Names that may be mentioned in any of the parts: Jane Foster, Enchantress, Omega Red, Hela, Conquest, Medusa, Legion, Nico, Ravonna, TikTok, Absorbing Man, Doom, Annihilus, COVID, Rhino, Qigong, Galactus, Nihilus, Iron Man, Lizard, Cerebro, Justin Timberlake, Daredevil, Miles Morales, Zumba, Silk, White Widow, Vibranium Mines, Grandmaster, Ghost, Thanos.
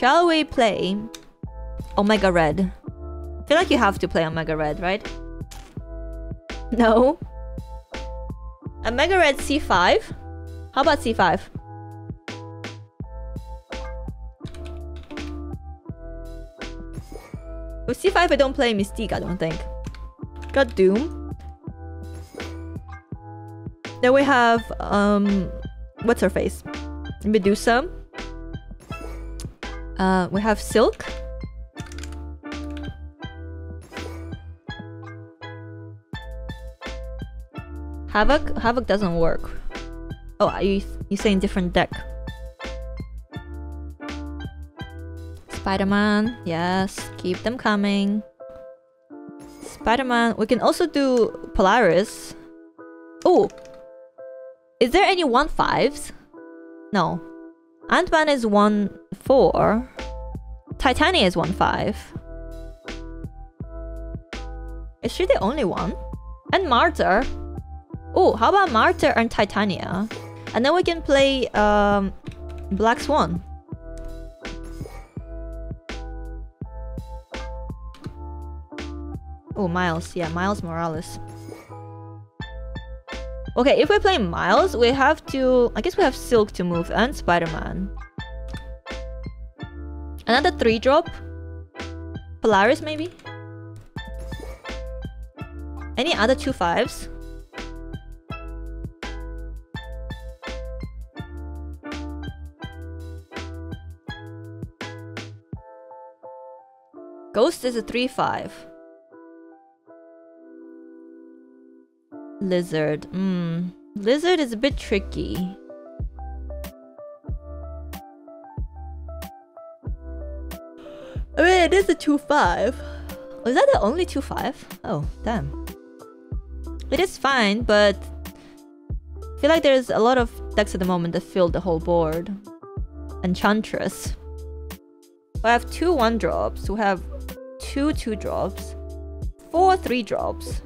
Shall we play Omega Red? I feel like you have to play Omega Red, right? No? Omega Red C5? How about C5? With C5 I don't play Mystique, I don't think. Got Doom. Then we have what's her face? Medusa. We have Silk. Havoc? Havoc doesn't work. Oh, are you saying different deck? Spider-Man, yes, keep them coming. Spider-Man, we can also do Polaris. Oh, is there any 1-5s? No. Ant-Man is 1-4. Titania is 1-5. Is she the only one? And Martyr. Oh, how about Martyr and Titania? And then we can play Black Swan. Oh, Miles. Yeah, Miles Morales. Okay, if we play Miles, we have to... I guess we have Silk to move and Spider-Man. Another 3-drop? Polaris, maybe? Any other 2-5s? Ghost is a 3-5. Lizard. Lizard is a bit tricky. I mean, it is a 2-5. Was that the only 2-5? Oh, damn. It is fine, but I feel like there's a lot of decks at the moment that fill the whole board. Enchantress. We have 2 1-drops. We have 2 2-drops. 4 3-drops.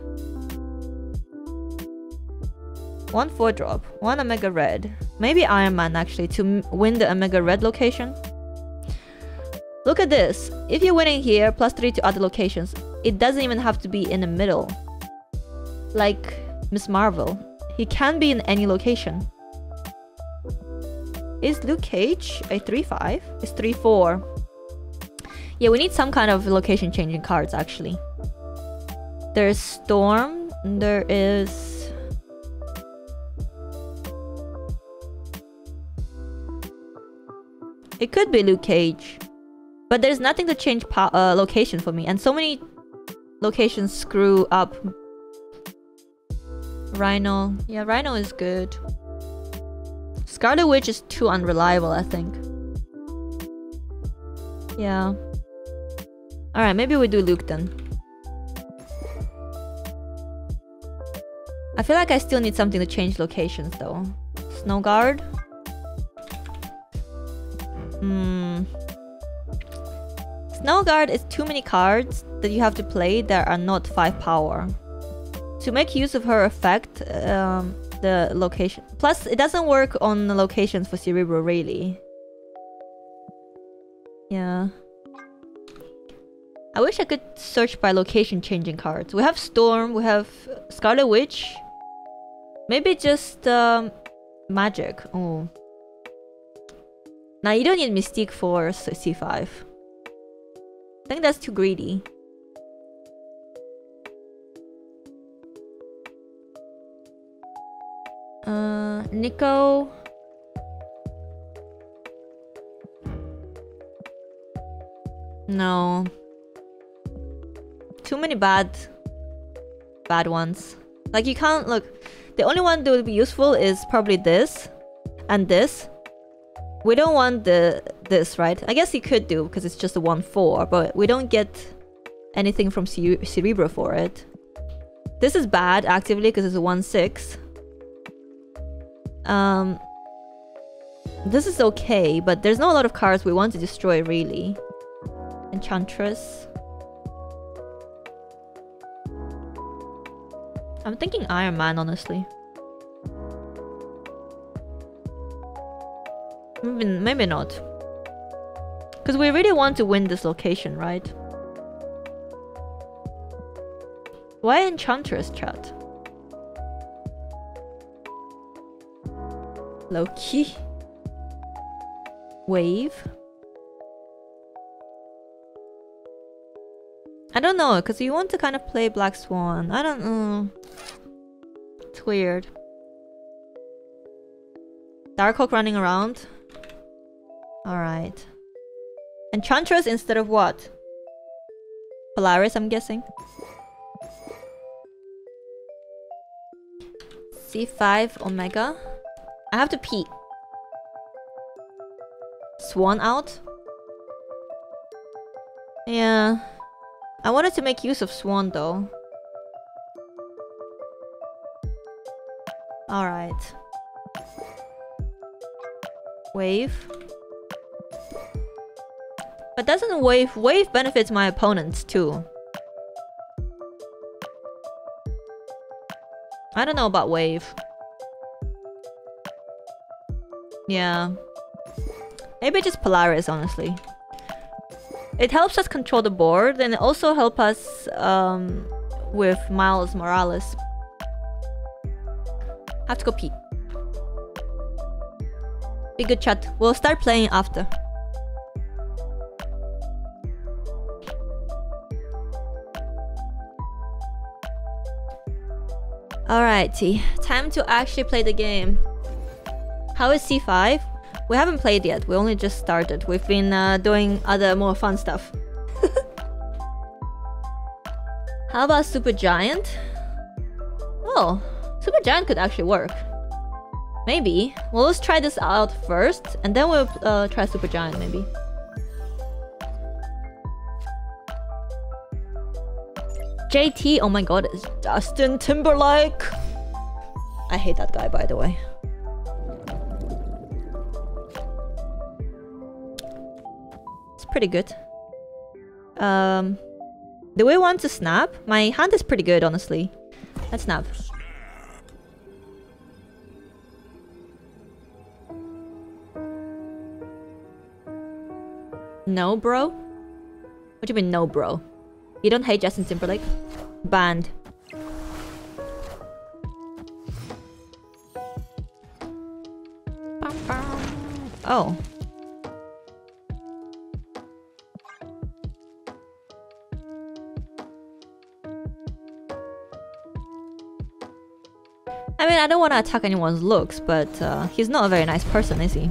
1 4-drop. 1 Omega Red. Maybe Iron Man actually to win the Omega Red location. Look at this. If you're winning here, +3 to other locations. It doesn't even have to be in the middle. Like Miss Marvel. He can be in any location. Is Luke Cage a 3-5? It's 3-4. Yeah, we need some kind of location changing cards actually. There's Storm. There is... It could be Luke Cage, but there's nothing to change location for me, and so many locations screw up. Rhino, yeah, Rhino is good. Scarlet Witch is too unreliable, I think. Yeah. All right, maybe we do Luke then. I feel like I still need something to change locations though. Snow Guard. Snow Guard is too many cards that you have to play that are not 5-power. To make use of her effect, the location... Plus, it doesn't work on the locations for Cerebro, really. Yeah. I wish I could search by location changing cards. We have Storm, we have Scarlet Witch. Maybe just Magic. Oh. Now you don't need Mystique for C5. I think that's too greedy. Nico. No. Too many bad ones. Like you can't look. The only one that would be useful is probably this and this. We don't want this, right? I guess you could do, because it's just a 1-4, but we don't get anything from Cerebro for it. This is bad, actively, because it's a 1-6. This is okay, but there's not a lot of cards we want to destroy, really. Enchantress. I'm thinking Iron Man, honestly. Maybe not. Because we really want to win this location, right? Why Enchantress, chat? Loki. Wave. I don't know, because you want to kind of play Black Swan. I don't know. It's weird. Darkhawk running around. Alright. Enchantress instead of what? Polaris, I'm guessing. C5 Omega. I have to pee. Swan out? Yeah. I wanted to make use of Swan though. Alright. Wave. But doesn't Wave benefits my opponents too. I don't know about Wave. Yeah. Maybe just Polaris, honestly. It helps us control the board, and it also helps us with Miles Morales. I have to go pee. Be good, chat. We'll start playing after. Alrighty, time to actually play the game. How is C5? We haven't played yet. We only just started. We've been doing other more fun stuff. How about Supergiant? Oh, Supergiant could actually work. Maybe. Well, let's try this out first, and then we'll try Supergiant maybe. JT, oh my god, it's Justin Timberlake. I hate that guy, by the way. Pretty good. Do we want to snap? My hand is pretty good, honestly. Let's snap. No, bro? What do you mean, no, bro? You don't hate Justin Timberlake? Banned. Oh. I mean, I don't want to attack anyone's looks, but he's not a very nice person, is he?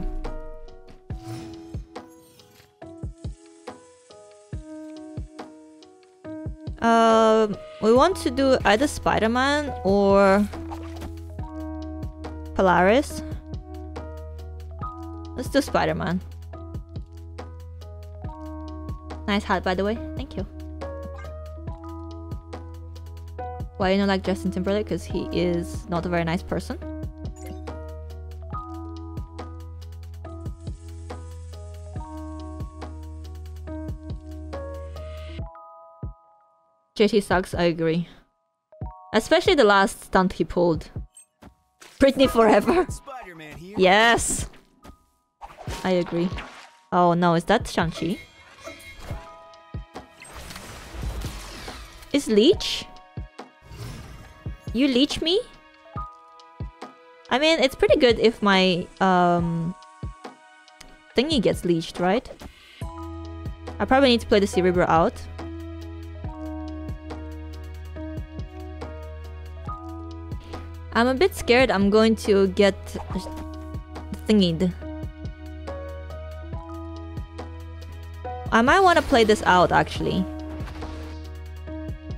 We want to do either Spider-Man or Polaris. Let's do Spider-Man. Nice hat, by the way. Thank you. Why you don't like Justin Timberlake? Because he is not a very nice person. JT sucks, I agree. Especially the last stunt he pulled. Britney forever. Yes! I agree. Oh no, is that Shang-Chi? Is Leech? You leech me? I mean, it's pretty good if my thingy gets leeched, right? I probably need to play the Cerebro out. I'm a bit scared I'm going to get thingied. I might want to play this out, actually.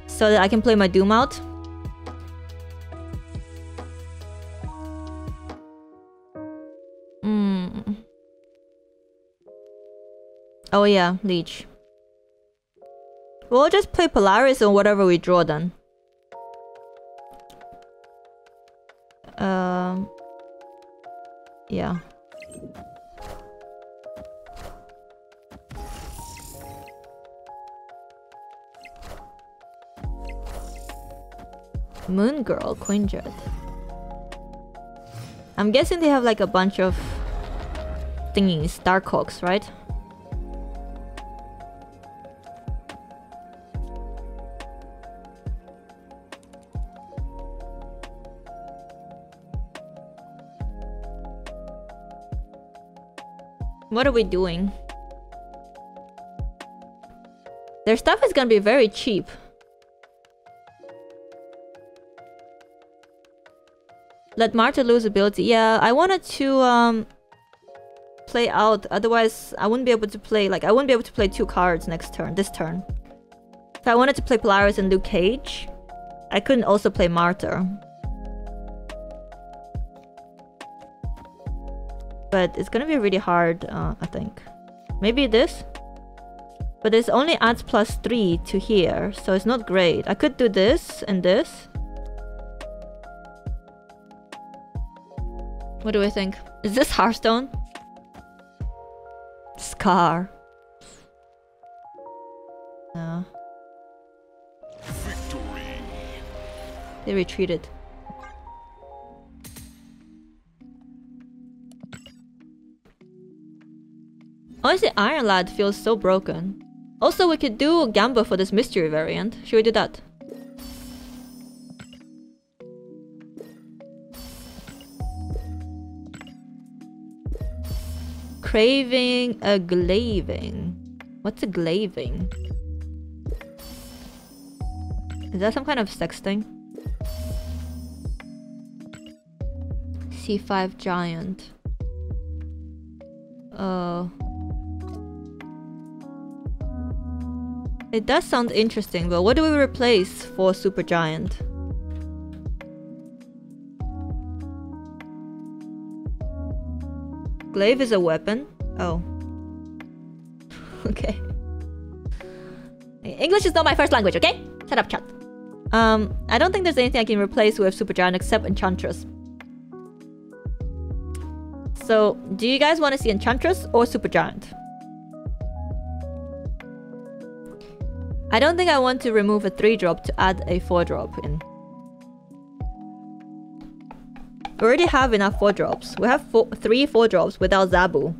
So that I can play my Doom out. Oh yeah, Leech. We'll just play Polaris on whatever we draw then. Yeah. Moon Girl, Queen Jet. I'm guessing they have like a bunch of thingies, Darkhawks, right? What are we doing? Their stuff is gonna be very cheap. Let Martyr lose ability. Yeah, I wanted to play out, otherwise I wouldn't be able to play, like I wouldn't be able to play two cards next turn, this turn. If I wanted to play Polaris and Luke Cage, I couldn't also play Martyr. But it's gonna be really hard, I think. Maybe this? But it's only adds +3 to here, so it's not great. I could do this and this. What do I think? Is this Hearthstone? Scar. No. Victory. They retreated. Honestly, Iron Lad feels so broken. Also, we could do Gamba for this mystery variant. Should we do that? Craving a glaving. What's a glaving? Is that some kind of sex thing? C5 giant. Oh. It does sound interesting, but what do we replace for super giant? Glaive is a weapon? Oh. Okay. English is not my first language, okay? Shut up, chat. I don't think there's anything I can replace with Supergiant except Enchantress. So, do you guys want to see Enchantress or Supergiant? I don't think I want to remove a 3-drop to add a 4-drop in. We already have enough 4-drops. We have three 4-drops without Zabu.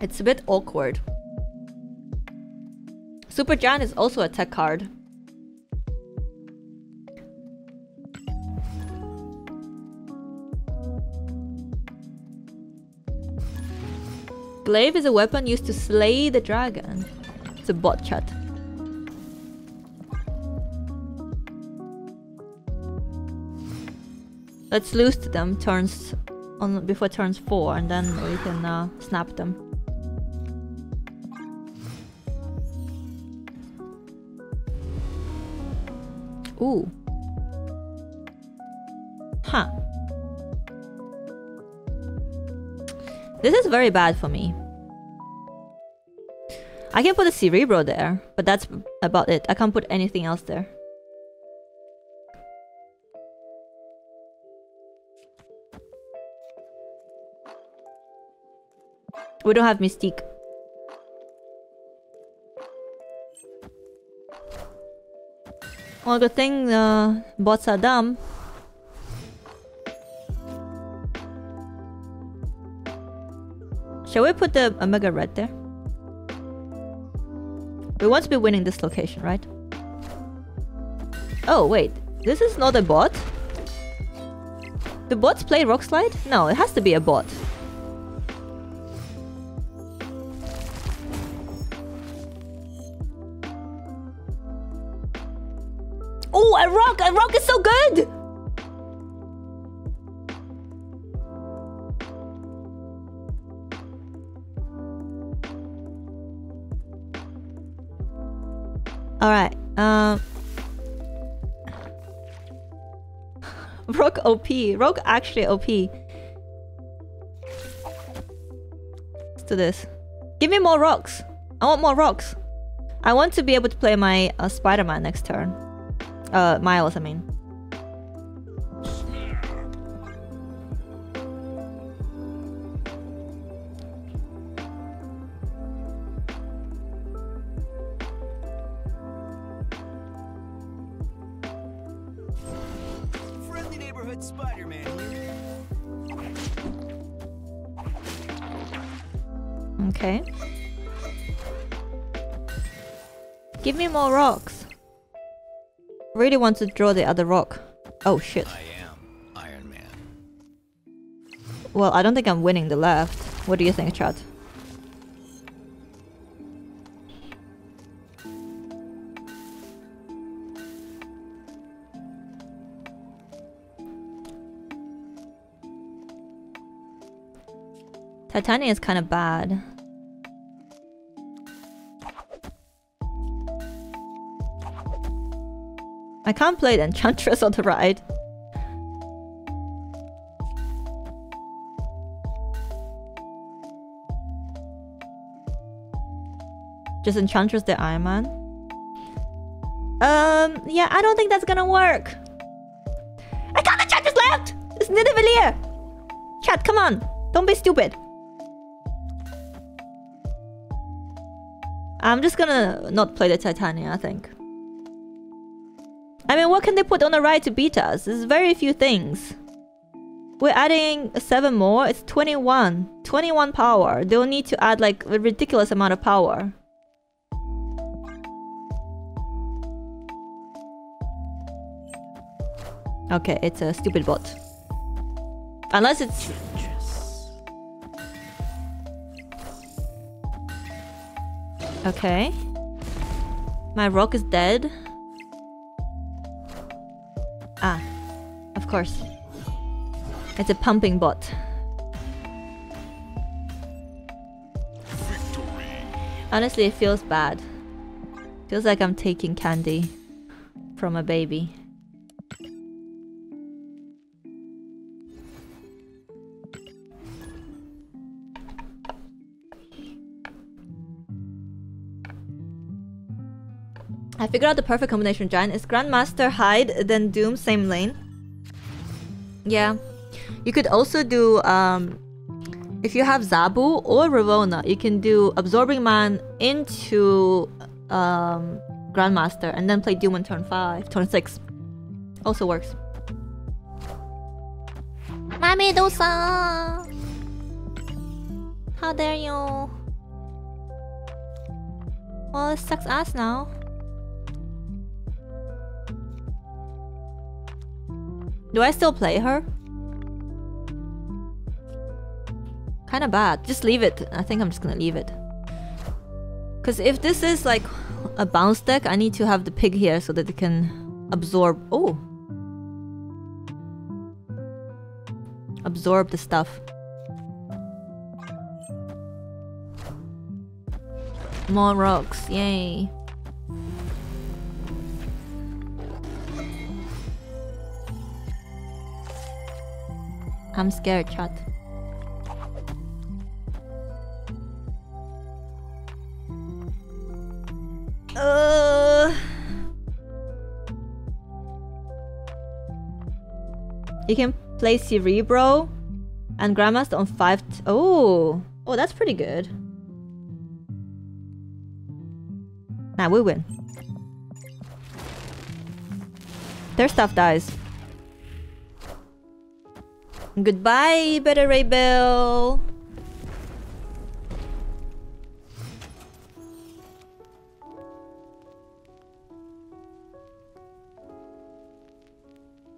It's a bit awkward. Supergiant is also a tech card. Glaive is a weapon used to slay the dragon. It's a bot chat. Let's lose to them turns on before turns 4, and then we can snap them. Ooh. Huh. This is very bad for me. I can put a Cerebro there, but that's about it. I can't put anything else there. We don't have Mystique. Well, good thing the bots are dumb. Shall we put the Omega Red there? We want to be winning this location, right? Oh, wait. This is not a bot? Do bots play Rock Slide? No, it has to be a bot. Oh, a rock! A rock is so good! Alright, Rock OP. Rock actually OP. Let's do this. Give me more rocks! I want more rocks! I want to be able to play my Spider-Man next turn. Miles, I mean. Friendly neighborhood Spider-Man. Okay. Give me more rocks. Really want to draw the other rock. Oh shit. I am Iron Man. Well, I don't think I'm winning the left. What do you think, chat? Titania is kind of bad. I can't play the Enchantress on the right. Just Enchantress the Iron Man. Yeah, I don't think that's gonna work. I got the Enchantress left! It's Nidavellir! Chat, come on! Don't be stupid. I'm just gonna not play the Titania, I think. I mean, what can they put on the right to beat us? There's very few things. We're adding 7 more. It's 21. 21 power. They'll need to add like a ridiculous amount of power. Okay, it's a stupid bot. Unless it's... Okay. My rock is dead. Ah, of course. It's a pumping bot. Victory. Honestly, it feels bad. Feels like I'm taking candy from a baby. I figured out the perfect combination, Giant. Is Grandmaster hide, then Doom, same lane. Yeah. You could also do, if you have Zabu or Ravonna, you can do Absorbing Man into Grandmaster and then play Doom on turn 5, turn 6. Also works. My Medusa! How dare you? Well, it sucks ass now. Do I still play her? Kinda bad. Just leave it. I think I'm just gonna leave it. Cause if this is like a bounce deck, I need to have the pig here so that it can absorb... Oh! Absorb the stuff. More rocks. Yay! I'm scared, chat. You can play Cerebro and Grandmaster on 5. Oh, oh, that's pretty good. Nah, we win. Their stuff dies. Goodbye, better rebel.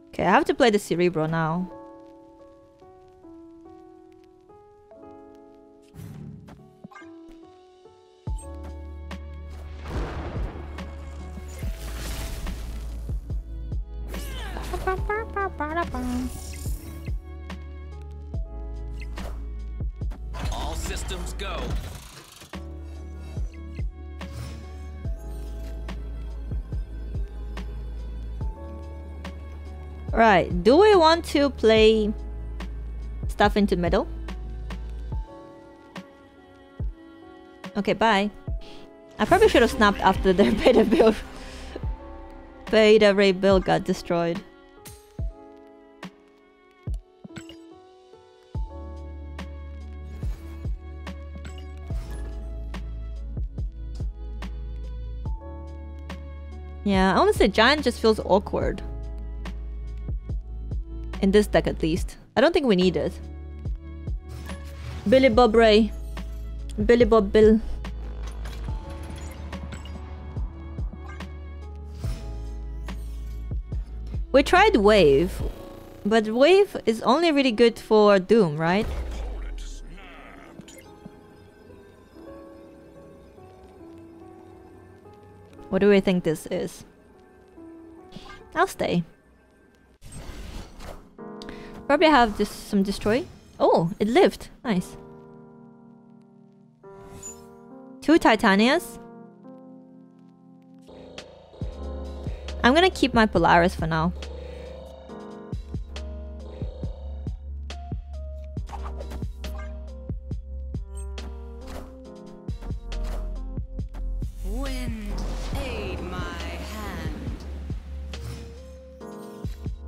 Okay, I have to play the Cerebro now. Systems go. Right, do we want to play stuff into middle? Okay, bye. I probably should have snapped after their beta build. Beta Ray build got destroyed. Yeah, honestly, Giant just feels awkward. In this deck, at least. I don't think we need it. Billy Bob Ray. Billy Bob Bill. We tried Wave. But Wave is only really good for Doom, right? What do we think this is? I'll stay. Probably have just some destroy. Oh, it lived. Nice. 2 Titanias. I'm gonna keep my Polaris for now.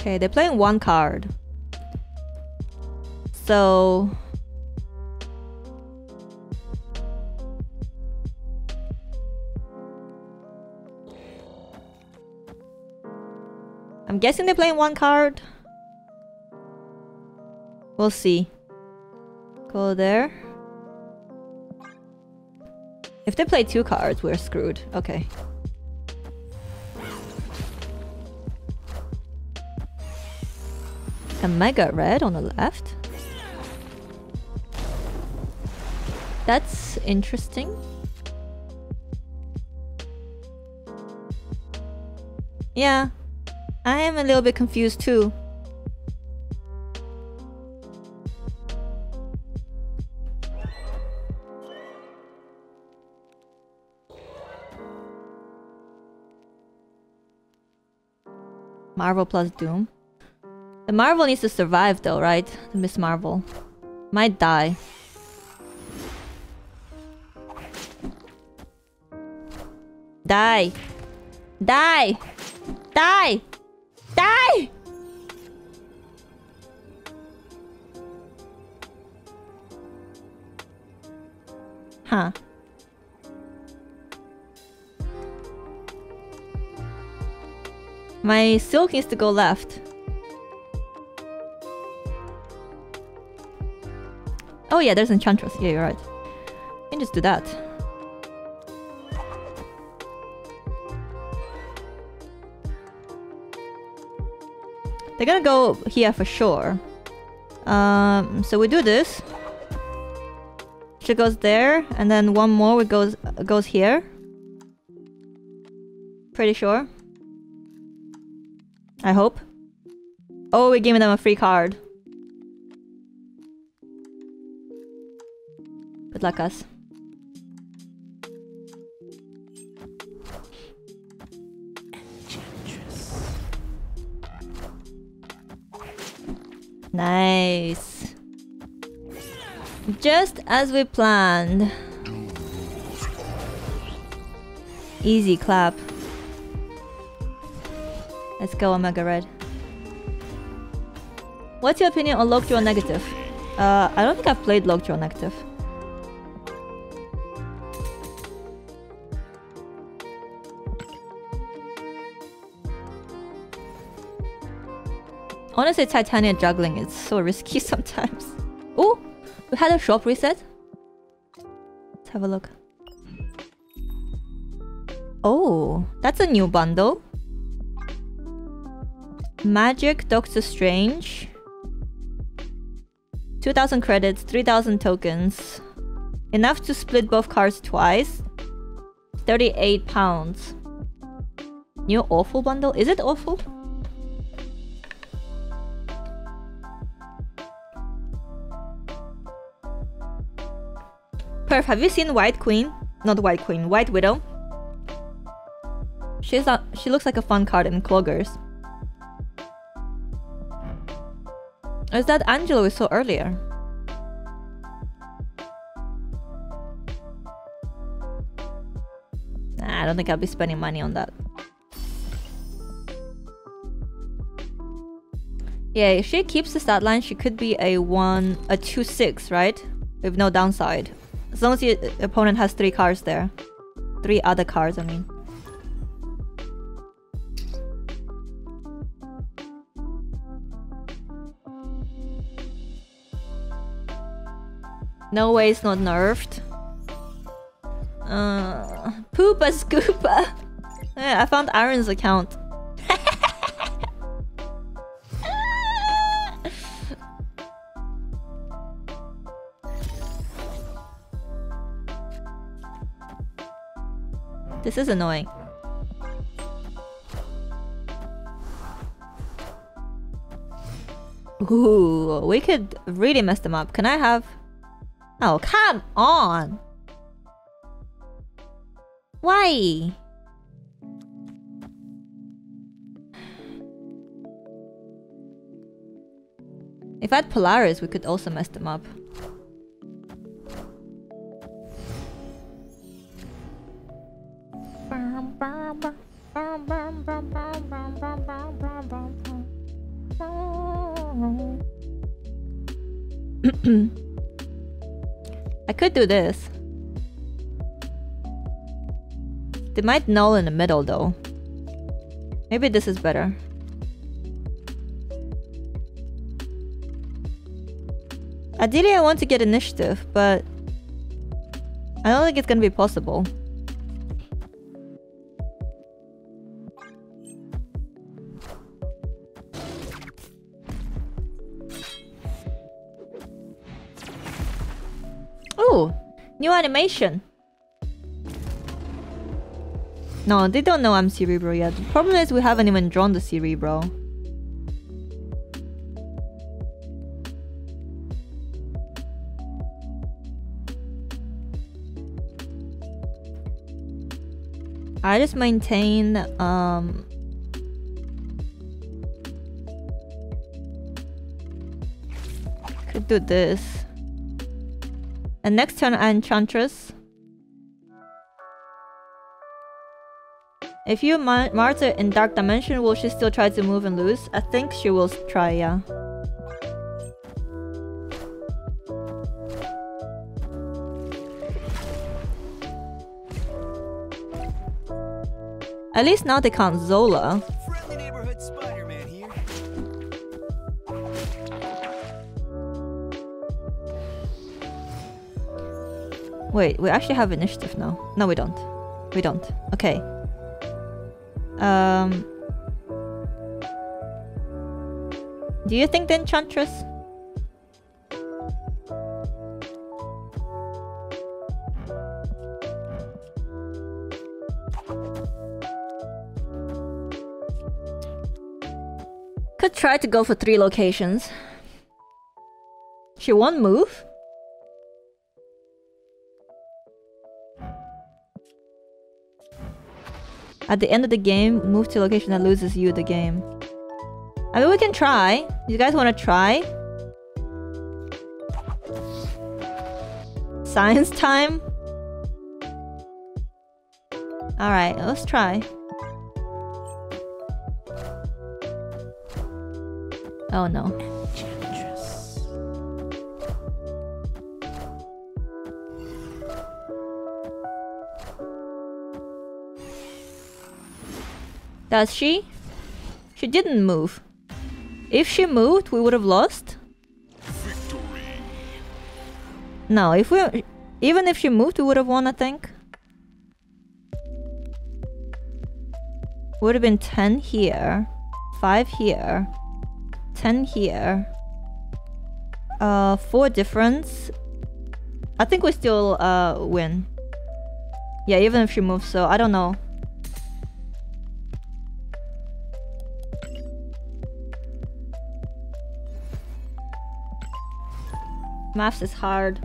Okay, they're playing one card. So... I'm guessing they're playing one card. We'll see. Go there. If they play 2 cards, we're screwed. Okay. Omega Red on the left. That's interesting. Yeah, I am a little bit confused too. Marvel plus Doom. The Marvel needs to survive though, right? The Miss Marvel might die. Die! Die! Die! Die! Huh. My Silk needs to go left. Oh yeah, there's Enchantress. Yeah, you're right. You can just do that. They're gonna go here for sure. So we do this. She goes there, and then one more which goes here. Pretty sure. I hope. Oh, we gave them a free card. Good luck us. Nice. Just as we planned. Easy clap. Let's go, Omega Red. What's your opinion on Lockjaw negative? I don't think I've played Lockjaw negative. Honestly, Titania juggling is so risky sometimes. Oh, we had a shop reset. Let's have a look. Oh, that's a new bundle. Magic, Doctor Strange. 2,000 credits, 3,000 tokens. Enough to split both cards twice. £38. New awful bundle? Is it awful? Perf, have you seen White Queen? Not White Queen, White Widow. She looks like a fun card in Cloggers. Or is that Angela we saw earlier? Nah, I don't think I'll be spending money on that. Yeah, if she keeps the stat line, she could be a 2-6, right? With no downside. As long as your opponent has 3 cards there. 3 other cards, I mean. No way it's not nerfed. Poopa Scoopa! Yeah, I found Aaron's account. This is annoying. Ooh, we could really mess them up. Can I have... Oh, come on! Why? If I had Polaris, we could also mess them up. I could do this. They might null in the middle though. Maybe this is better. Ideally, I want to get initiative, but I don't think it's gonna be possible. Ooh, new animation. No, they don't know I'm Cerebro yet. The problem is we haven't even drawn the Cerebro. I just maintain could do this. And next turn Enchantress. If you Martyr in Dark Dimension, will she still try to move and lose? I think she will try, yeah. At least now they can't Zola. Friendly neighborhood Spider-Man here. Wait, we actually have initiative now. No, we don't. We don't. Okay. Do you think the Enchantress? Try to go for 3 locations. She won't move? At the end of the game, move to a location that loses you the game. I mean, we can try. You guys wanna try? Science time? Alright, let's try. Oh no. Enchantress. Does she? She didn't move. If she moved, we would have lost. Victory. No, if we... Even if she moved, we would have won, I think. Would have been 10 here. 5 here. 10 here. 4 difference. I think we still win. Yeah, even if she moves, so I don't know. Maths is hard.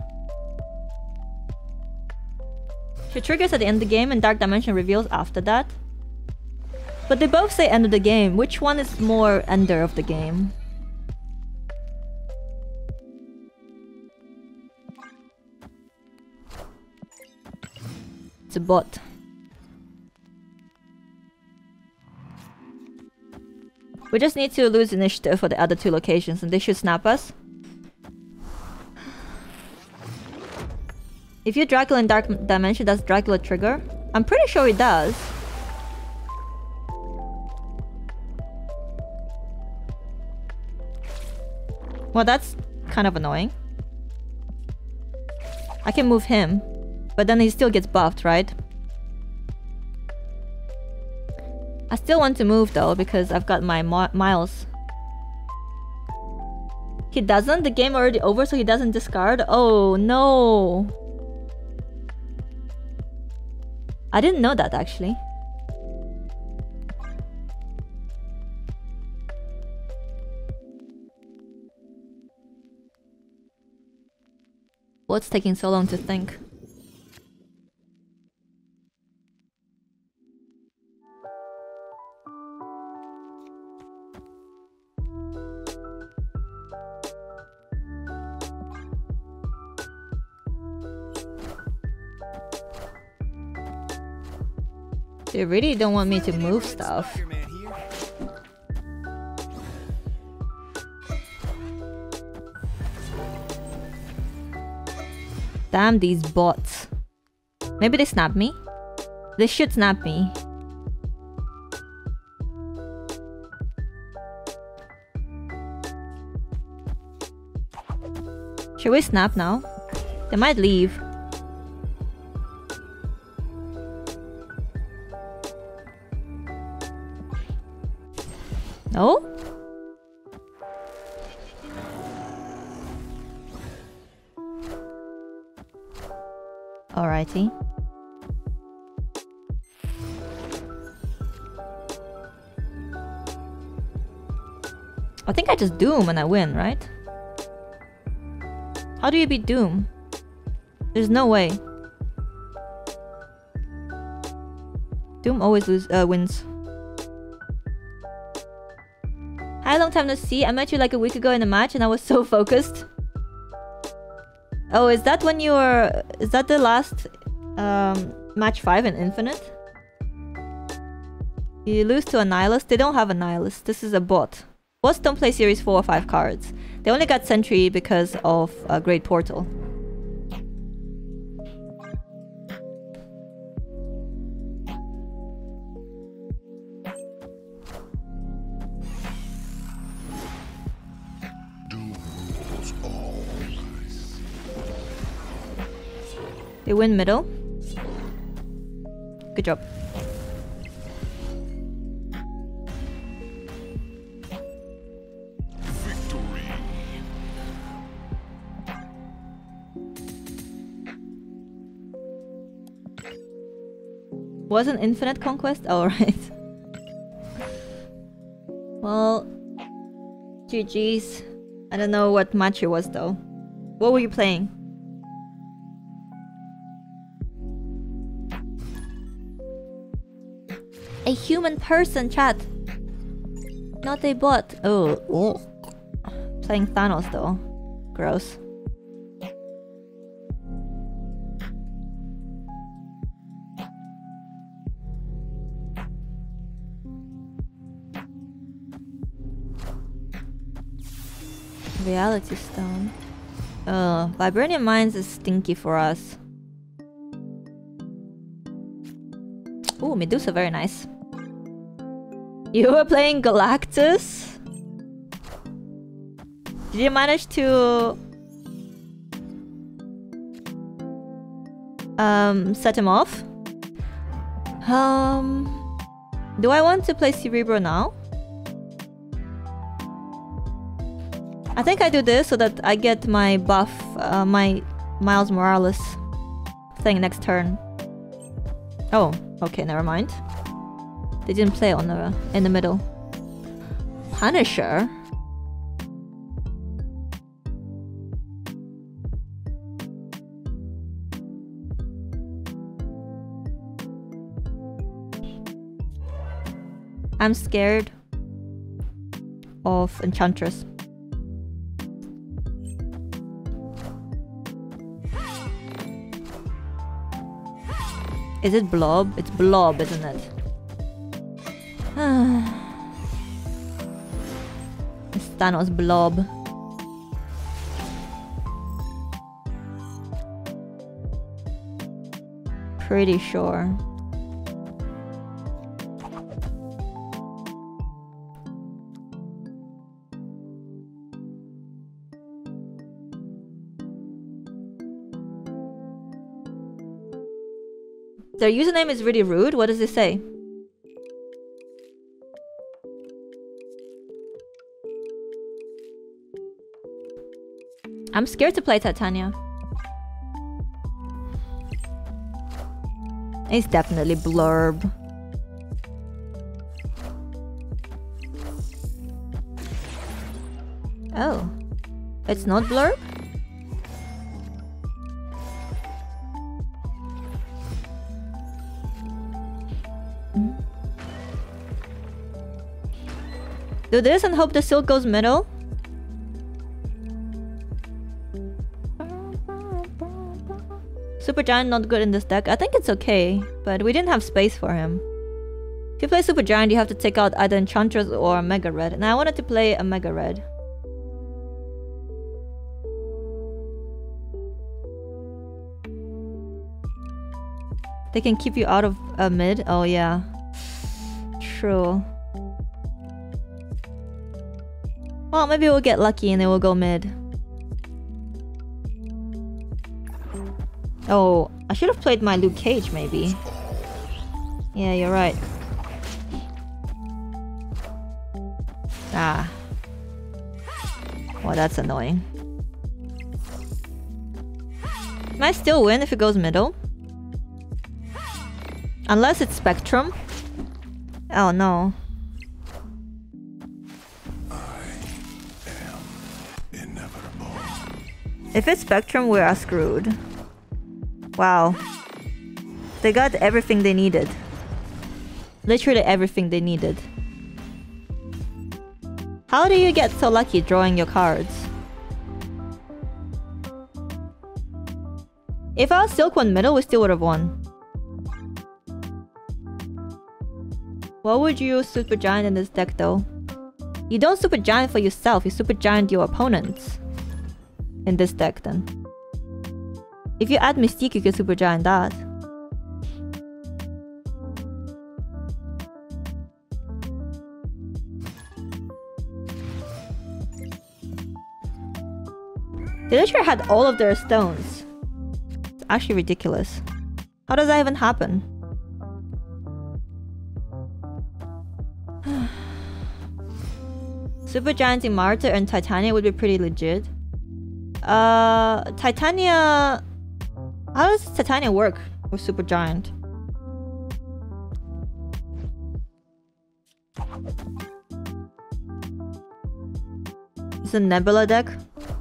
She triggers at the end of the game and Dark Dimension reveals after that. But they both say end of the game. Which one is more ender of the game? It's a bot. We just need to lose initiative for the other 2 locations and they should snap us. If you Dracula in Dark Dimension, does Dracula trigger? I'm pretty sure it does. Well, that's kind of annoying. I can move him. But then he still gets buffed, right? I still want to move though, because I've got my Miles. He doesn't? The game already over, so he doesn't discard? Oh no! I didn't know that, actually. What's taking so long to think? They really don't want me to move stuff. Damn these bots. Maybe they snap me? They should snap me. Should we snap now? They might leave. No? Alrighty. I think I just Doom and I win, right? How do you beat Doom? There's no way. Doom always wins. Hi, long time no see. I met you like a week ago in a match and I was so focused. Oh, is that when you were... Is that the last match 5 in Infinite? You lose to a Nihilist? They don't have a Nihilist. This is a bot. Bots don't play series 4 or 5 cards. They only got Sentry because of Great Portal. They win middle. Good job. Victory. Wasn't Infinite Conquest? Alright. Well, GG's. I don't know what match it was though. What were you playing? A human person, chat. Not a bot. Oh. Playing Thanos though. Gross. Reality Stone. Vibranium Mines is stinky for us. Ooh, Medusa, very nice. You were playing Galactus? Did you manage to... set him off? Do I want to play Cerebro now? I think I do this so that I get my buff, my Miles Morales thing next turn. Oh, okay, never mind. They didn't play on the in the middle. Punisher. I'm scared of Enchantress. Is it Blob? It's Blob, isn't it? It's Thanos Blob. Pretty sure. Their username is really rude. What does it say? I'm scared to play Titania. It's definitely blurb. Oh, it's not blurb? Do this and hope the Silk goes middle. Supergiant not good in this deck. I think it's okay, but we didn't have space for him. If you play Supergiant, you have to take out either Enchantress or Omega Red. And I wanted to play Omega Red. They can keep you out of a mid. Oh yeah, true. Well, maybe we'll get lucky and it will go mid. Oh, I should have played my Luke Cage, maybe. Yeah, you're right. Ah. Well, that's annoying. Might still win if it goes middle. Unless it's Spectrum. Oh no. If it's Spectrum, we are screwed. Wow. They got everything they needed. Literally everything they needed. How do you get so lucky drawing your cards? If our Silk went middle, we still would have won. What would you use Supergiant in this deck though? You don't Supergiant for yourself, you Supergiant your opponents. In this deck then. If you add Mystique, you can Supergiant that. They literally had all of their stones. It's actually ridiculous. How does that even happen? Supergiants in Martyr and Titania would be pretty legit. Titania... How does Titania work with Supergiant? It's a Nebula deck?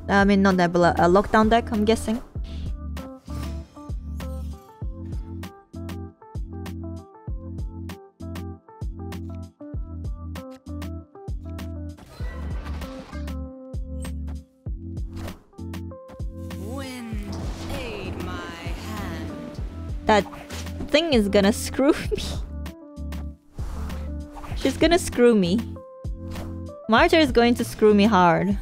I mean, not Nebula, a Lockdown deck, I'm guessing. That thing is gonna screw me. She's gonna screw me. Martyr is going to screw me hard.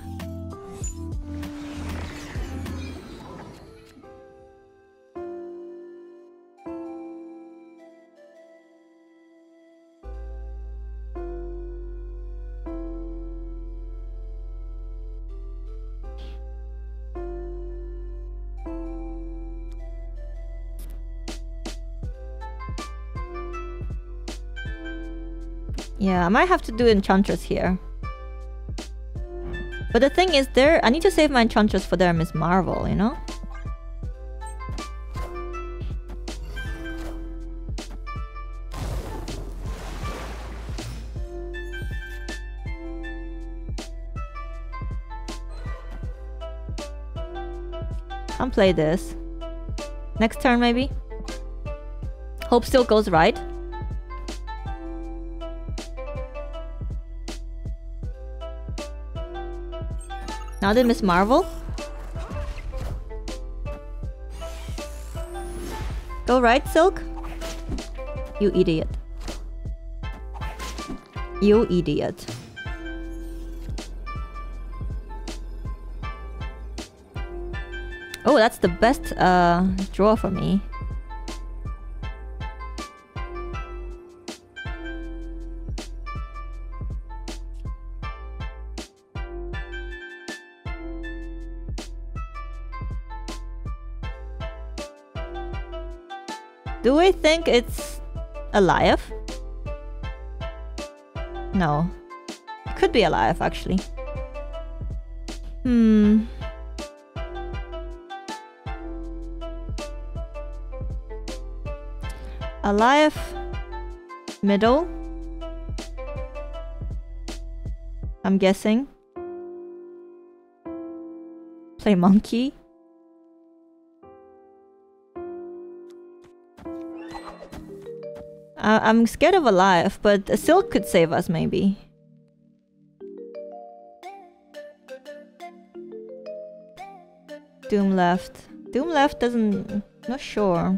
Yeah, I might have to do Enchantress here. But the thing is, I need to save my Enchantress for their Miss Marvel, you know? I'll play this. Next turn, maybe? Hope still goes right. Now did Miss Marvel. Go right, Silk. You idiot. You idiot. Oh, that's the best draw for me. Do we think it's alive? No. It could be alive, actually. Hmm. Alive. Middle. I'm guessing. Play monkey. I'm scared of alive, but Silk could save us maybe. Doom left. Doom left doesn't... Not sure.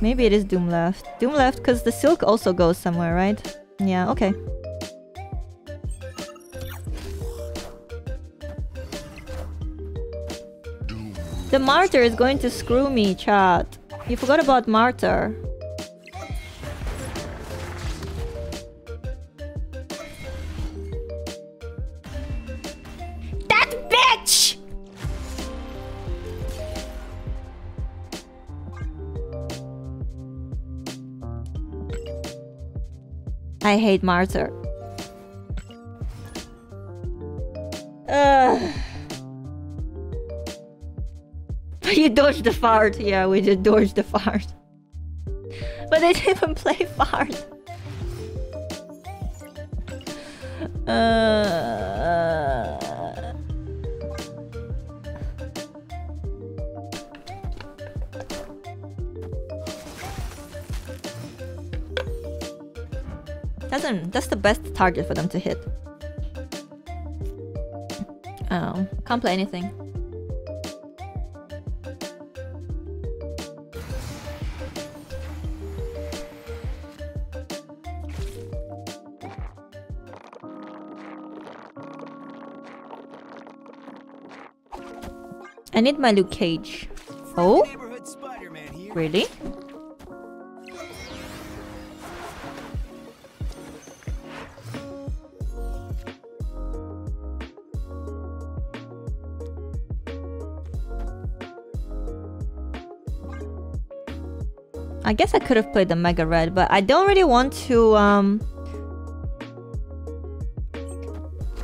Maybe it is Doom left. Doom left because the Silk also goes somewhere, right? Yeah, okay. The Martyr is going to screw me, chat. You forgot about Martyr. I hate Martyr. You dodged the fart. Yeah, we did dodge the fart. But they didn't even play fart. That's the best target for them to hit. Oh, can't play anything. I need my Luke Cage. Oh? Really? I guess I could have played the Omega Red, but I don't really want to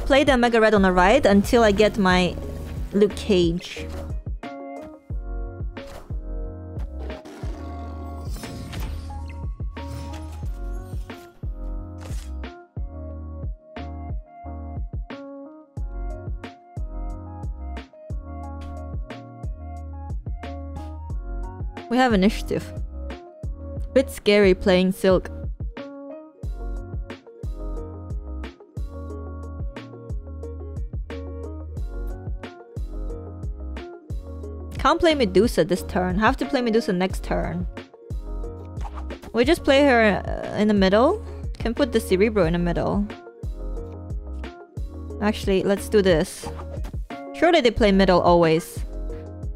play the Omega Red on the right until I get my Luke Cage. We have initiative. Bit scary playing Silk. Can't play Medusa this turn. Have to play Medusa next turn. We just play her in the middle. Can put the Cerebro in the middle. Actually, let's do this. Surely they play middle always.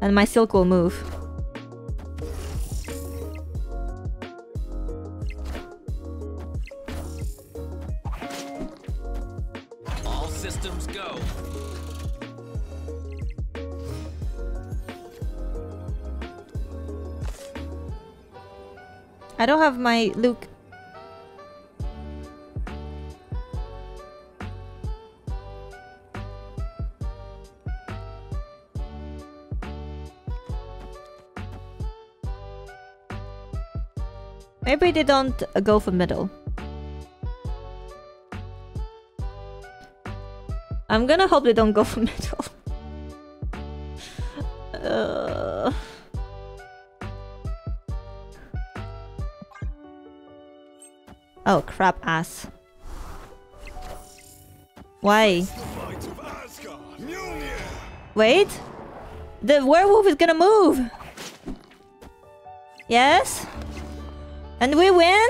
And my Silk will move. I don't have my Luke. Maybe they don't go for middle. I'm gonna hope they don't go for middle. Oh, crap ass. Why? Wait? The werewolf is gonna move! Yes? And we win?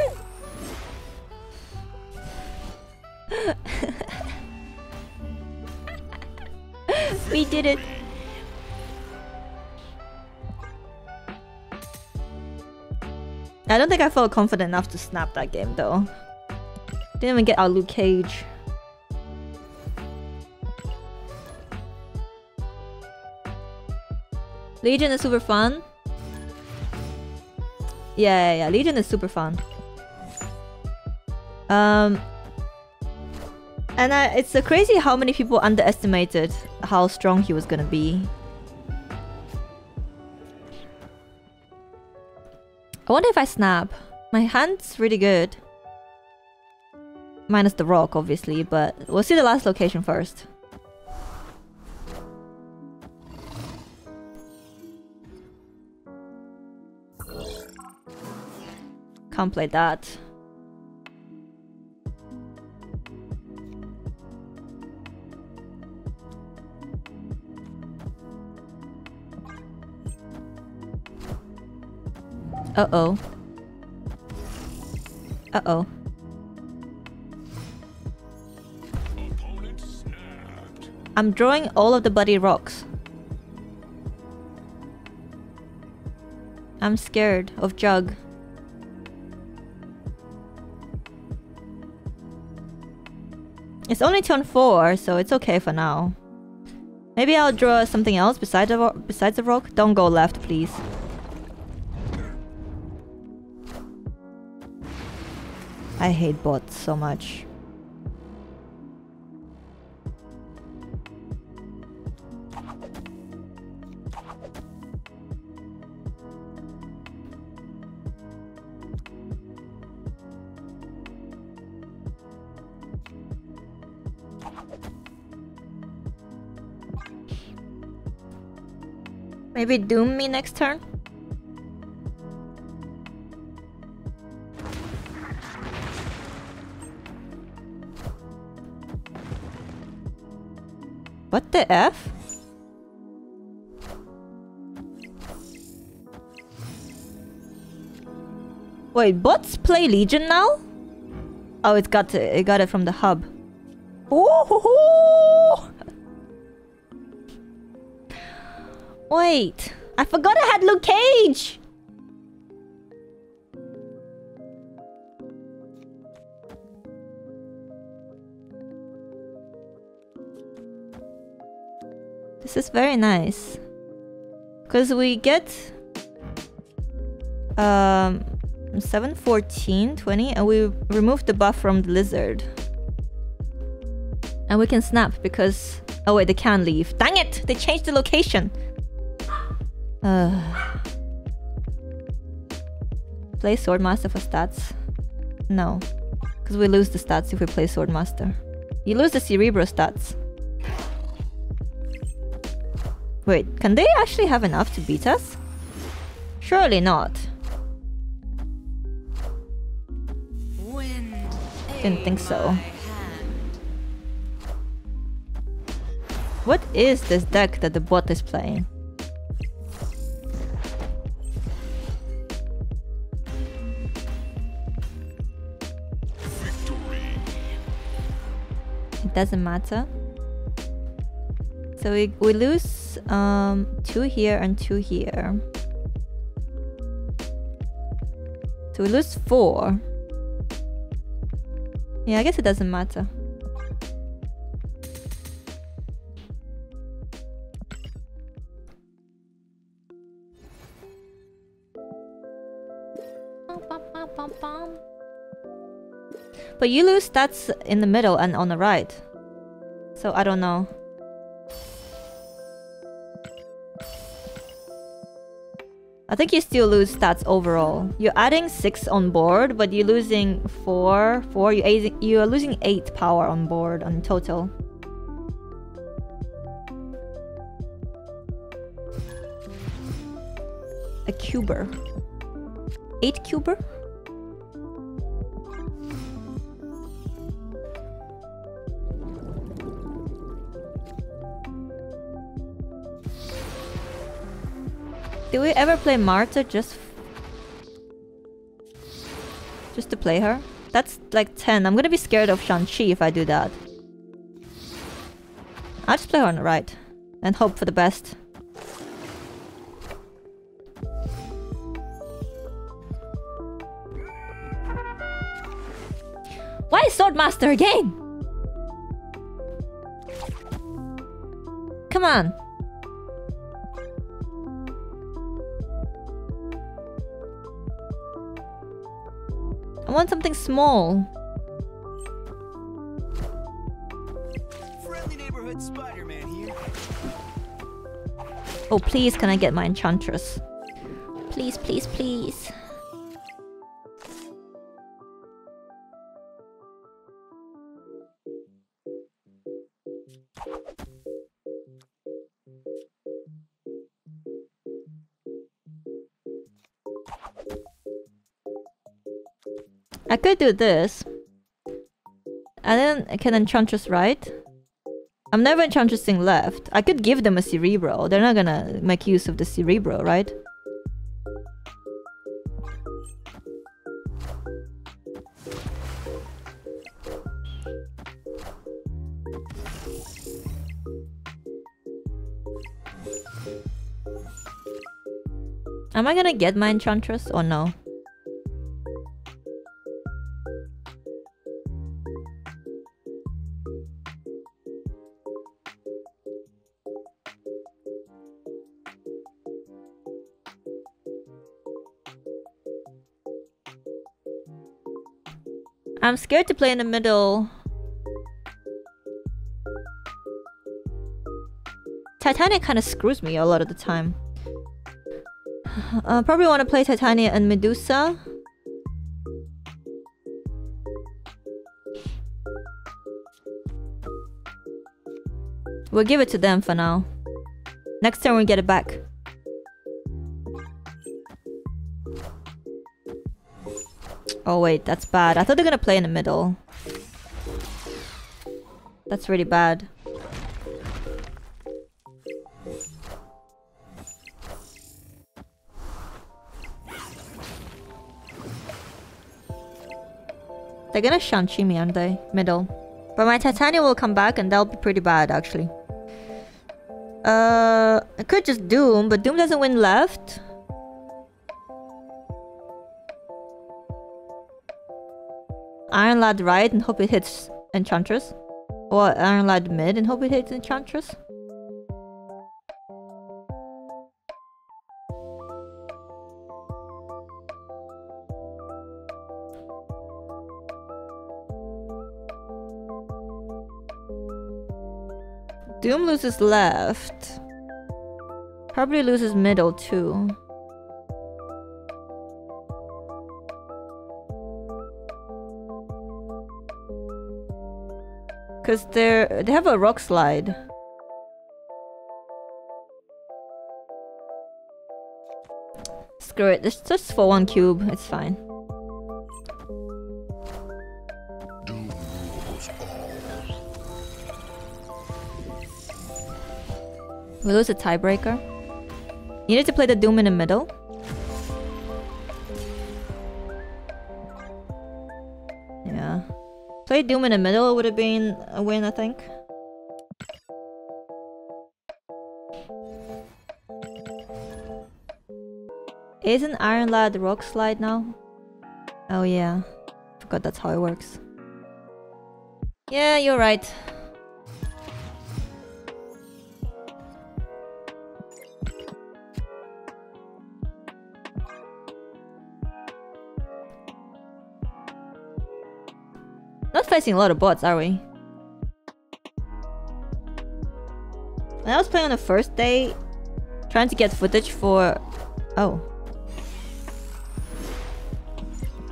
We did it! I don't think I felt confident enough to snap that game though. Didn't even get our Luke Cage. Legion is super fun. Yeah. Legion is super fun. And it's so crazy how many people underestimated how strong he was gonna be. I wonder if I snap. My hand's really good. Minus the rock, obviously, but we'll see the last location first. Can't play that. Uh-oh. Uh-oh. I'm drawing all of the bloody rocks. I'm scared of Jug. It's only turn 4, so it's okay for now. Maybe I'll draw something else besides the rock. Don't go left, please. I hate bots so much. Maybe Doom me next turn? What the F? Wait, bots play Legion now? Oh, it got it from the hub. Ooh-hoo-hoo! Wait, I forgot I had Luke Cage! This is very nice. Because we get 7, 14, 20, and we remove the buff from the Lizard. And we can snap because... Oh wait, they can leave. Dang it! They changed the location! Play Swordmaster for stats? No. Because we lose the stats if we play Swordmaster. You lose the Cerebro stats. Wait, can they actually have enough to beat us? Surely not. Didn't think so. What is this deck that the bot is playing? Doesn't matter. So we lose 2 here and 2 here. So we lose 4. Yeah, I guess it doesn't matter. But you lose stats in the middle and on the right. So I don't know. I think you still lose stats overall. You're adding 6 on board, but you're losing 4. You're losing 8 power on board on total. A cuber. 8 cuber? Did we ever play Martyr just to play her? That's like 10. I'm gonna be scared of Shang-Chi if I do that. I'll just play her on the right and hope for the best. Why is Swordmaster again? Come on. I want something small. Friendly neighborhood Spider-Man here. Oh please, can I get my Enchantress? Please, please, please. I could do this. And then I can Enchantress right. I'm never Enchantressing left. I could give them a Cerebro. They're not gonna make use of the Cerebro, right? Am I gonna get my Enchantress or no? I'm scared to play in the middle. Titania kind of screws me a lot of the time. Probably want to play Titania and Medusa. We'll give it to them for now. Next turn we get it back. Oh wait, that's bad. I thought they're gonna play in the middle. That's really bad. They're gonna Shang-Chi me, aren't they? Middle. But my Titania will come back and that'll be pretty bad, actually. I could just Doom, but Doom doesn't win left. Iron Lad right and hope it hits Enchantress. Or Iron Lad mid and hope it hits Enchantress. Doom loses left. Probably loses middle too. Cause they have a Rock Slide. Screw it, it's just for one cube, it's fine. We lose a tiebreaker. You need to play the Doom in the middle. Yeah. Play Doom in the middle would have been a win, I think. Isn't Iron Lad Rock Slide now? Oh yeah. Forgot that's how it works. Yeah, you're right. Not facing a lot of bots, are we? When I was playing on the first day, trying to get footage for... Oh.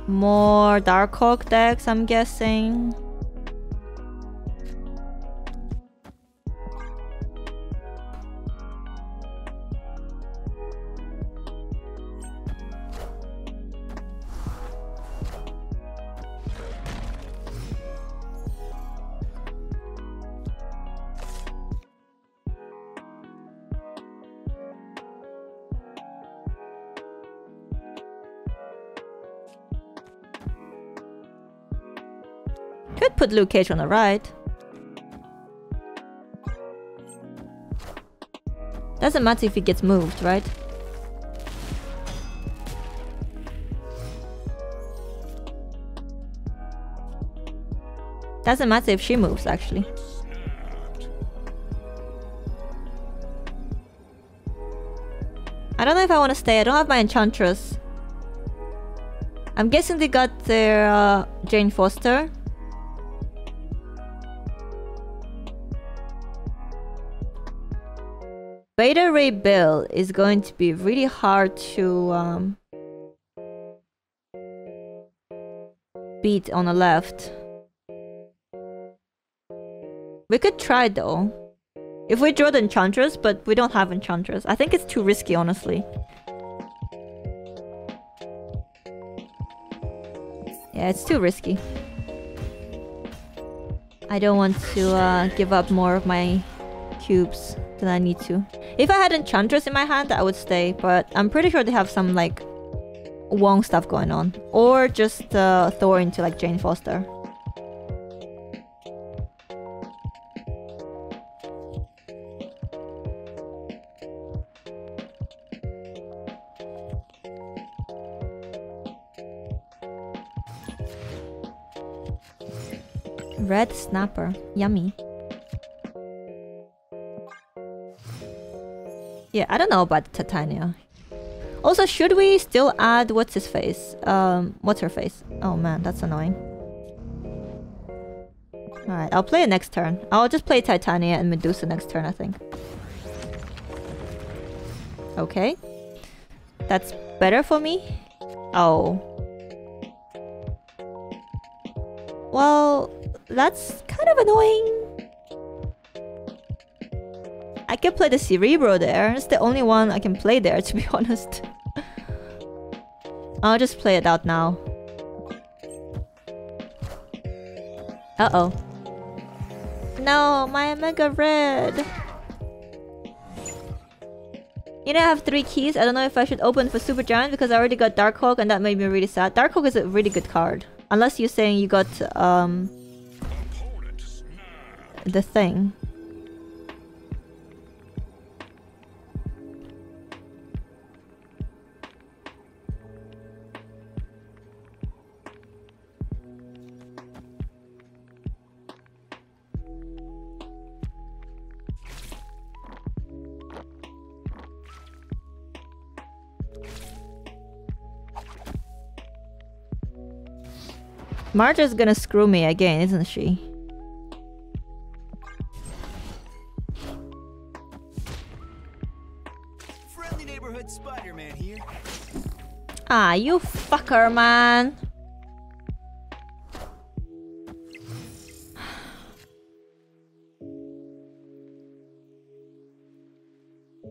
More Darkhawk decks, I'm guessing. Put Luke Cage on the right. Doesn't matter if he gets moved, right? Doesn't matter if she moves, actually. I don't know if I want to stay. I don't have my Enchantress. I'm guessing they got their Jane Foster. Beta Ray Bill is going to be really hard to beat on the left. We could try though. If we draw the Enchantress, but we don't have Enchantress. I think it's too risky, honestly. Yeah, it's too risky. I don't want to give up more of my cubes than I need to. If I had Enchantress in my hand, I would stay, but I'm pretty sure they have some like Wong stuff going on. Or just Thor into like Jane Foster. Red snapper. Yummy. Yeah, I don't know about Titania. Also, should we still add what's his face? What's her face? Oh man, that's annoying. Alright, I'll play it next turn. I'll just play Titania and Medusa next turn, I think. Okay. That's better for me. Oh. Well, that's kind of annoying. I can play the Cerebro there. It's the only one I can play there, to be honest. I'll just play it out now. Uh-oh. No, my Omega Red. You know, I have 3 keys. I don't know if I should open for Supergiant because I already got Darkhawk and that made me really sad. Darkhawk is a really good card. Unless you're saying you got, the thing. Martyr's gonna screw me again, isn't she? Friendly neighborhood Spider-Man here. Ah, you fucker, man.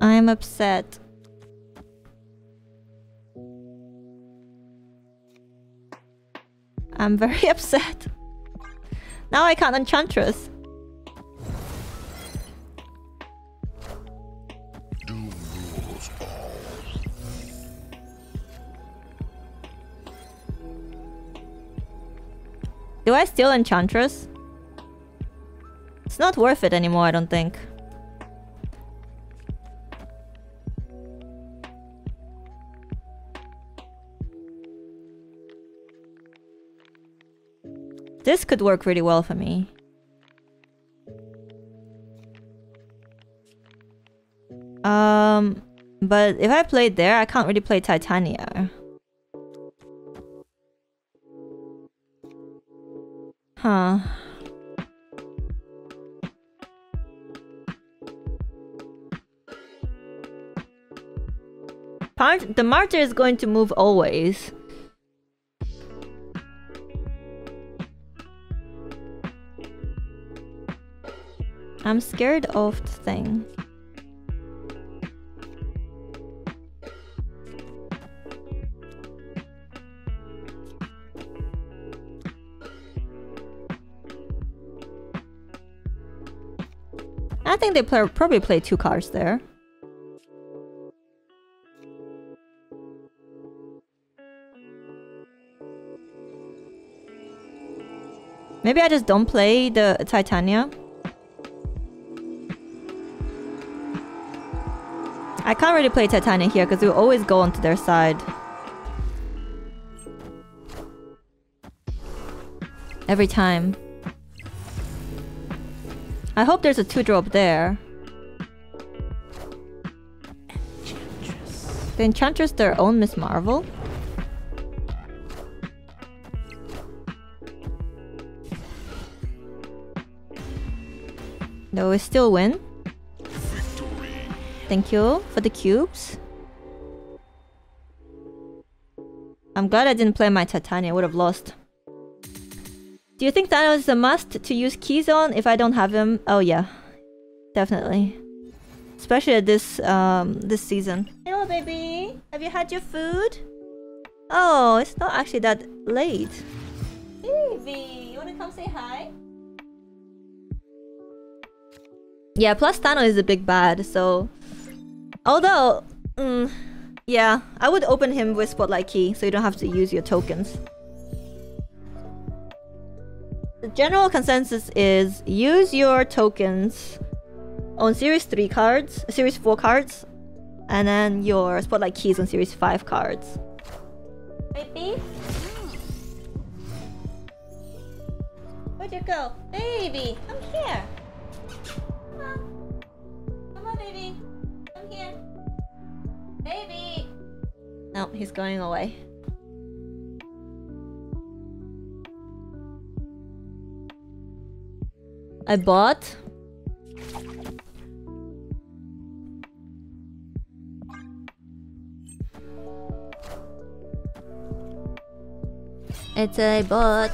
I'm upset. I'm very upset. Now I can't Enchantress. Doom rules all. Do I steal Enchantress? It's not worth it anymore, I don't think. This could work really well for me. But if I played there, I can't really play Titania. Huh. The Martyr is going to move always. I'm scared of the thing. I think they probably play 2 cards there. Maybe I just don't play the Titania. I can't really play Titania here because we always go onto their side. Every time. I hope there's a 2-drop there. Enchantress. The Enchantress, their own Miss Marvel. No, we still win. Thank you for the cubes. I'm glad I didn't play my Titania, I would have lost. Do you think Thanos is a must to use keys on if I don't have him? Oh yeah, definitely. Especially at this, this season. Hello baby, have you had your food? Oh, it's not actually that late. Baby, you wanna come say hi? Yeah, plus Thanos is a big bad, so... Although... yeah, I would open him with Spotlight Key, so you don't have to use your tokens. The general consensus is use your tokens on Series 3 cards, Series 4 cards, and then your Spotlight Keys on Series 5 cards. Baby? Where'd you go? Baby, come here! Come on. Come on, baby. Come here. Baby! No, he's going away. I bought... It's a bot.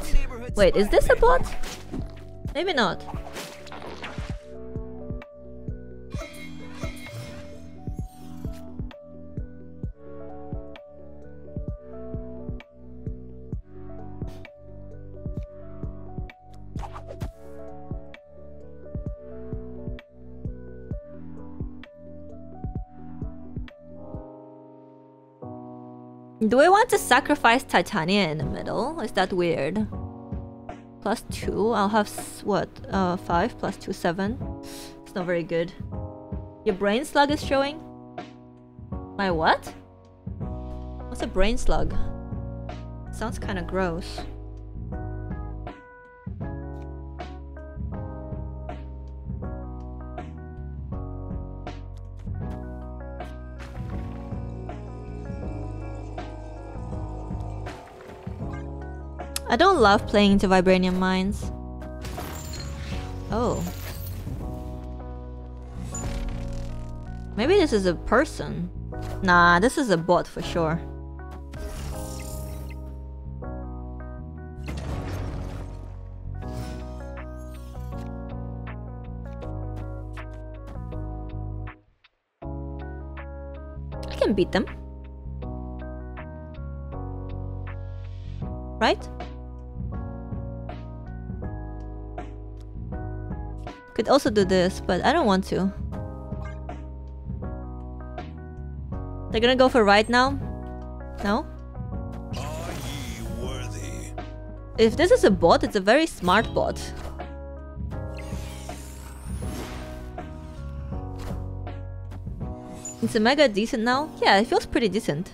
Wait, is this a bot? Maybe not. Do I want to sacrifice Titania in the middle? Is that weird? Plus 2? I'll have what? 5? Plus 2, 7? It's not very good. Your brain slug is showing? My what? What's a brain slug? Sounds kinda gross. I don't love playing into Vibranium Mines. Oh. Maybe this is a person. Nah, this is a bot for sure. I can beat them. Right? Could also do this, but I don't want to. They're gonna go for right now? No? Are ye worthy? If this is a bot, it's a very smart bot. It's a mega decent now? Yeah, it feels pretty decent.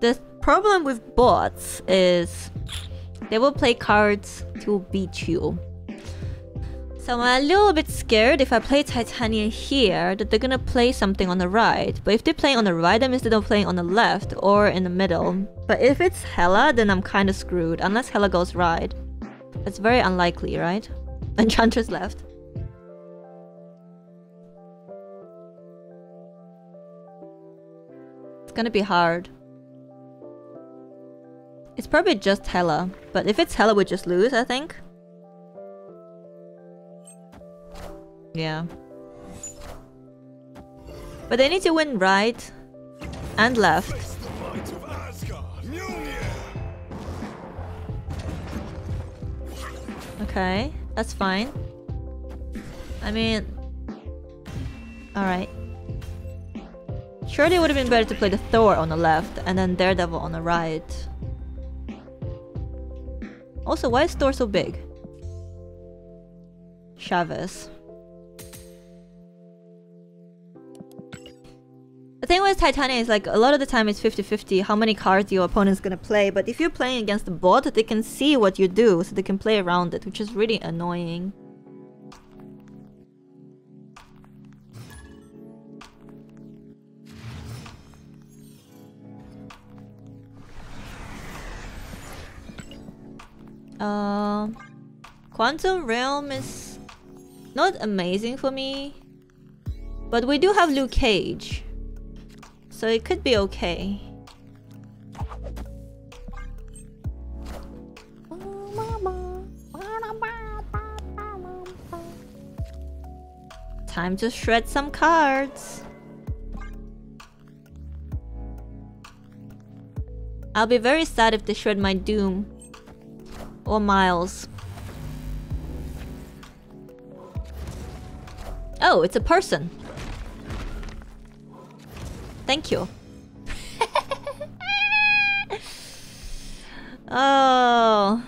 The problem with bots is they will play cards to beat you. So I'm a little bit scared if I play Titania here that they're gonna play something on the right. But if they're playing on the right, that means they're not playing on the left or in the middle. But if it's Hela, then I'm kinda screwed. Unless Hela goes right. That's very unlikely, right? Enchantress left. It's gonna be hard. It's probably just Hela, but if it's Hela, we just lose, I think. Yeah. But they need to win right and left. Okay, that's fine. I mean... Alright. Surely it would have been better to play the Thor on the left and then Daredevil on the right. Also, why is Thor so big? Chavez. The thing with Titania is like a lot of the time it's 50-50 how many cards your opponent's gonna play, but if you're playing against the bot, they can see what you do, so they can play around it, which is really annoying. Quantum Realm is not amazing for me, but we do have Luke Cage, so it could be okay. Time to shred some cards. I'll be very sad if they shred my Doom. Or Miles. Oh, it's a person. Thank you. Oh.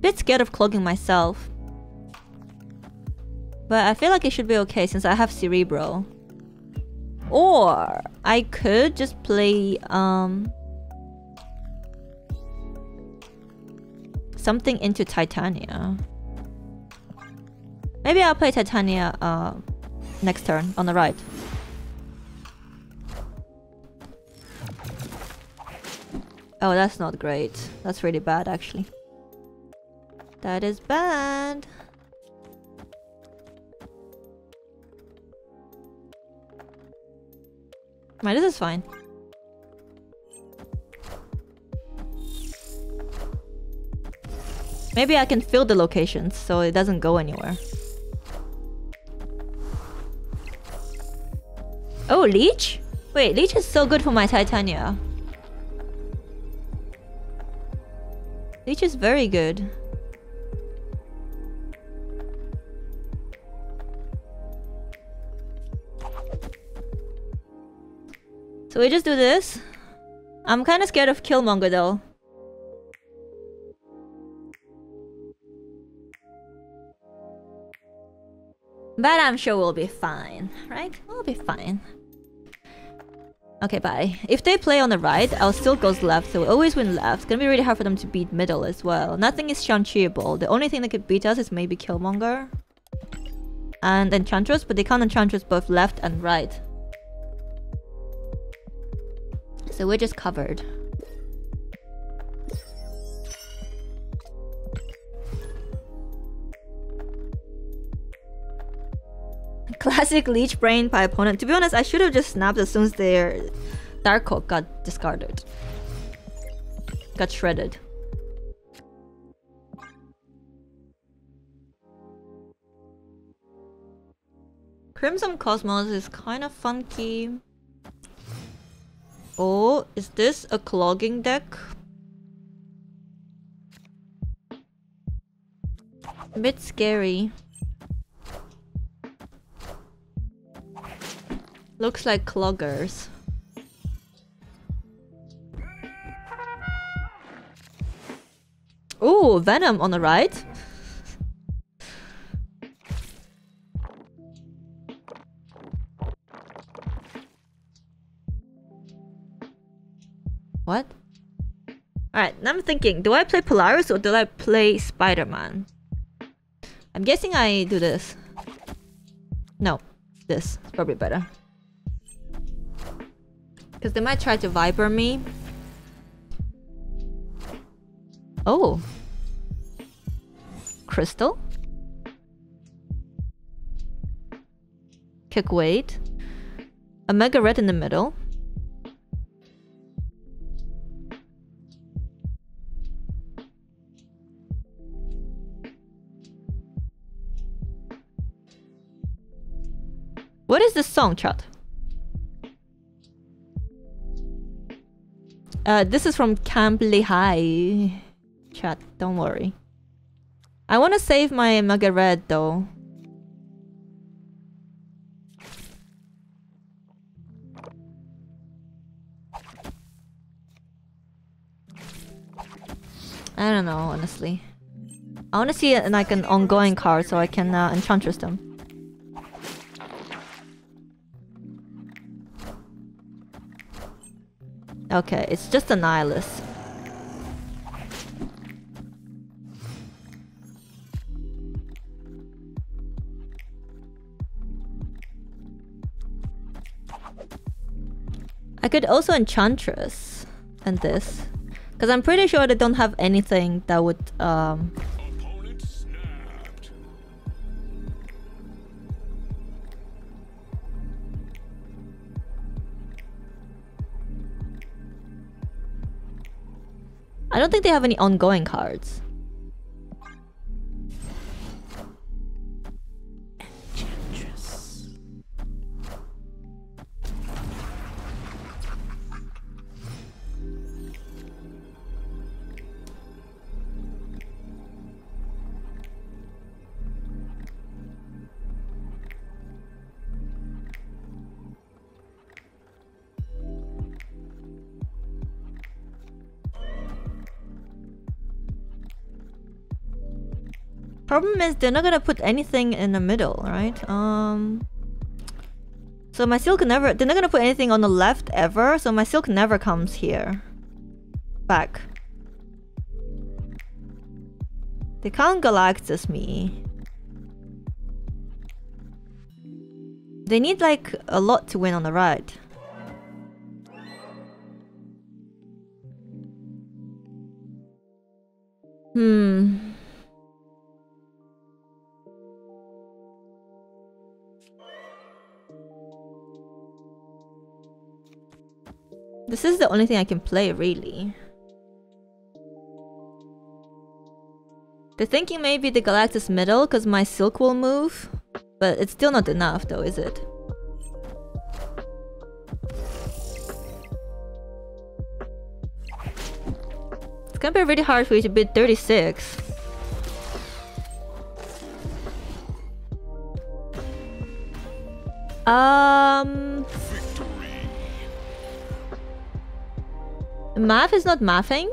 Bit scared of clogging myself. But I feel like it should be okay since I have Cerebro. Or I could just play something into Titania. Maybe I'll play Titania next turn on the right. Oh, that's not great. That's really bad actually. That is bad. Right, this is fine. Maybe I can fill the locations so it doesn't go anywhere. Oh, Leech? Wait, Leech is so good for my Titania. Leech is very good. So we just do this. I'm kind of scared of Killmonger though. But I'm sure we'll be fine, right? We'll be fine. Okay, bye. If they play on the right, our Silk goes left, so we always win left. It's gonna be really hard for them to beat middle as well. Nothing is Shang-Chi-able. The only thing that could beat us is maybe Killmonger. And Enchantress, but they can't Enchantress both left and right. So we're just covered. Classic Leech brain by opponent. To be honest, I should have just snapped as soon as their Darkhawk got discarded. Got shredded. Crimson Cosmos is kind of funky. Oh, is this a clogging deck? A bit scary. Looks like cloggers. Ooh, Venom on the right. What? Alright, now I'm thinking, do I play Polaris or do I play Spider-Man? I'm guessing I do this. No, this is probably better. Because they might try to Viper me. Oh. Crystal? Kick weight. Omega Red in the middle. What is this song, chat? This is from Camp Lehigh. Chat, don't worry. I want to save my Omega Red though. I don't know, honestly. I want to see like an ongoing card so I can Enchantress them. Okay, it's just a Nihilus. I could also Enchantress and this. Because I'm pretty sure they don't have anything that would... I don't think they have any ongoing cards. Enchantress. Problem is, they're not gonna put anything in the middle, right? So my Silk never... They're not gonna put anything on the left ever, so my Silk never comes here. Back. They can't Galactus me. They need, like, a lot to win on the right. Hmm... This is the only thing I can play, really. They're thinking maybe the Galactus middle, because my Silk will move. But it's still not enough, though, is it? It's gonna be really hard for you to beat 36. Math is not mathing?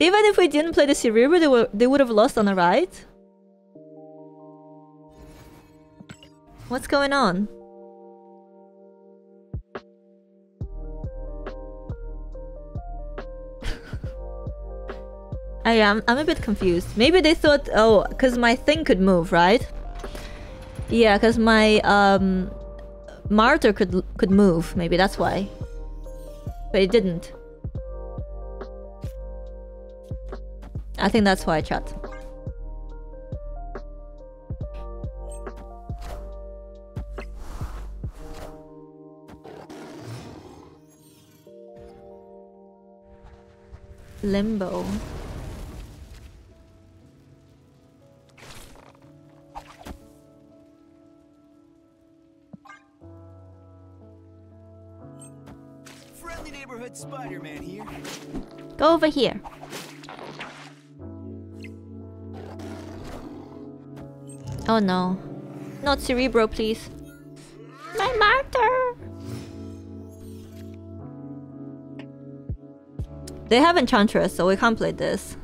Even if we didn't play the Cerebro, they would have lost on the right? What's going on? I'm a bit confused. Maybe they thought, oh, because my thing could move, right? Yeah, because my Martyr could move. Maybe that's why. But it didn't. I think that's why, chat. Limbo. Spider-Man here. Go over here. Oh no. Not Cerebro, please. My Martyr! They have Enchantress, so we can't play this.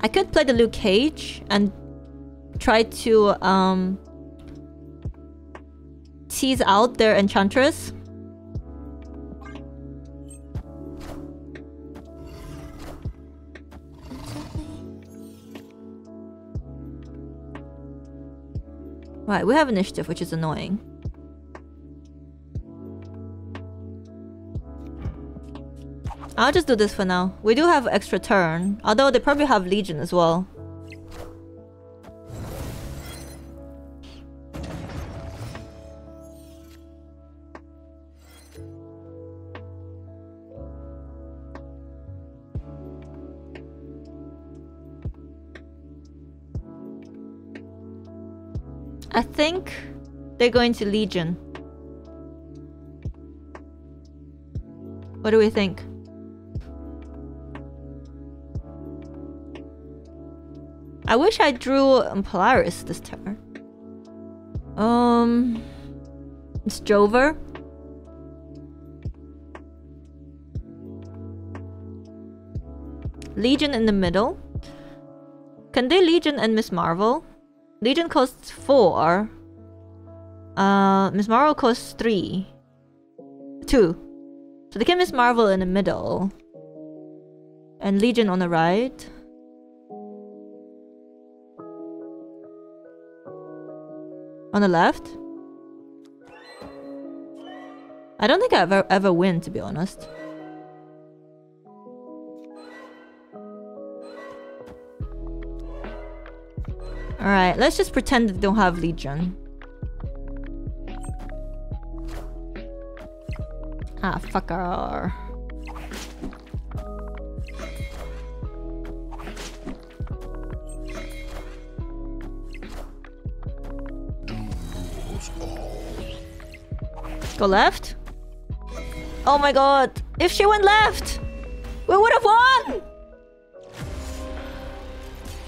I could play the Luke Cage and try to tease out their Enchantress. Right, we have initiative, which is annoying. I'll just do this for now. We do have extra turn, although they probably have Legion as well. I think they're going to Legion. What do we think? I wish I drew Polaris this turn. It's Jover. Legion in the middle. Can they Legion and Miss Marvel? Legion costs 4. Miss Marvel costs 2. So they can Miss Marvel in the middle. And Legion on the right. On the left. I don't think I ever win, to be honest. Alright, let's just pretend they don't have Legion. Ah, fucker. Go left? Oh my god! If she went left, we would have won!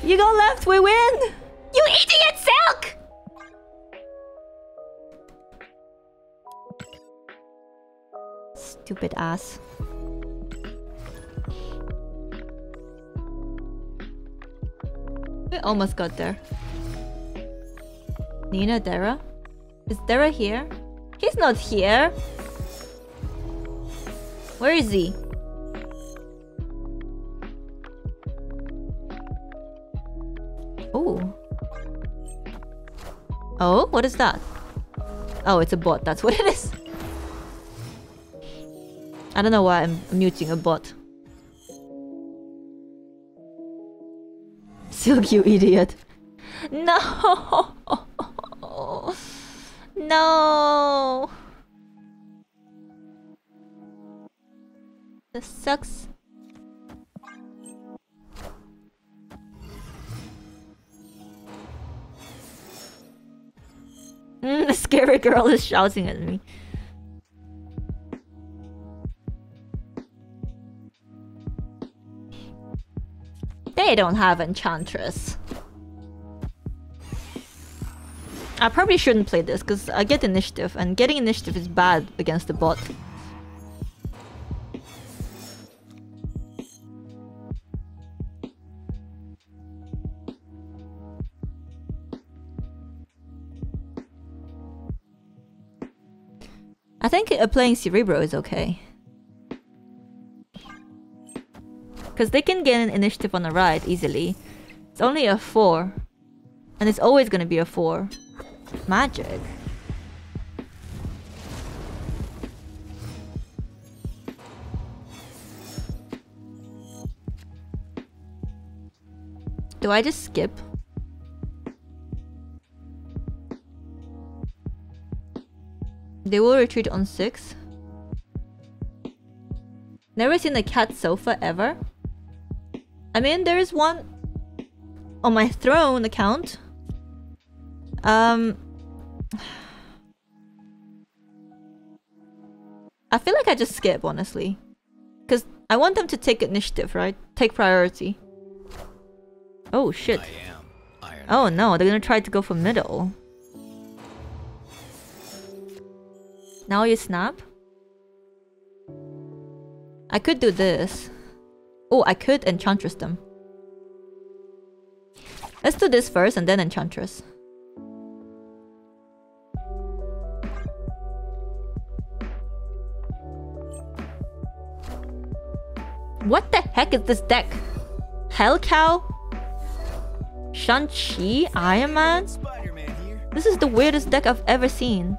You go left, we win! You idiot, Silk! Stupid ass. We almost got there. Nina, Dara? Is Dara here? He's not here! Where is he? Oh. Oh, what is that? Oh, it's a bot, that's what it is. I don't know why I'm muting a bot. Silk, you idiot. No! No! This sucks. The scary girl is shouting at me. They don't have Enchantress. I probably shouldn't play this because I get initiative, and getting initiative is bad against the bot. I think playing Cerebro is okay. Because they can get an initiative on the ride easily. It's only a 4. And it's always going to be a 4. Magic. Do I just skip? They will retreat on 6. Never seen a cat sofa ever. I mean, there is one on my throne account. I feel like I just skip, honestly. Because I want them to take initiative, right? Take priority. Oh, shit. Oh, no. They're going to try to go for middle. Now you snap. I could do this. Oh, I could Enchantress them. Let's do this first and then Enchantress. What the heck is this deck? Hell Cow? Shang-Chi? Iron Man? This is the weirdest deck I've ever seen.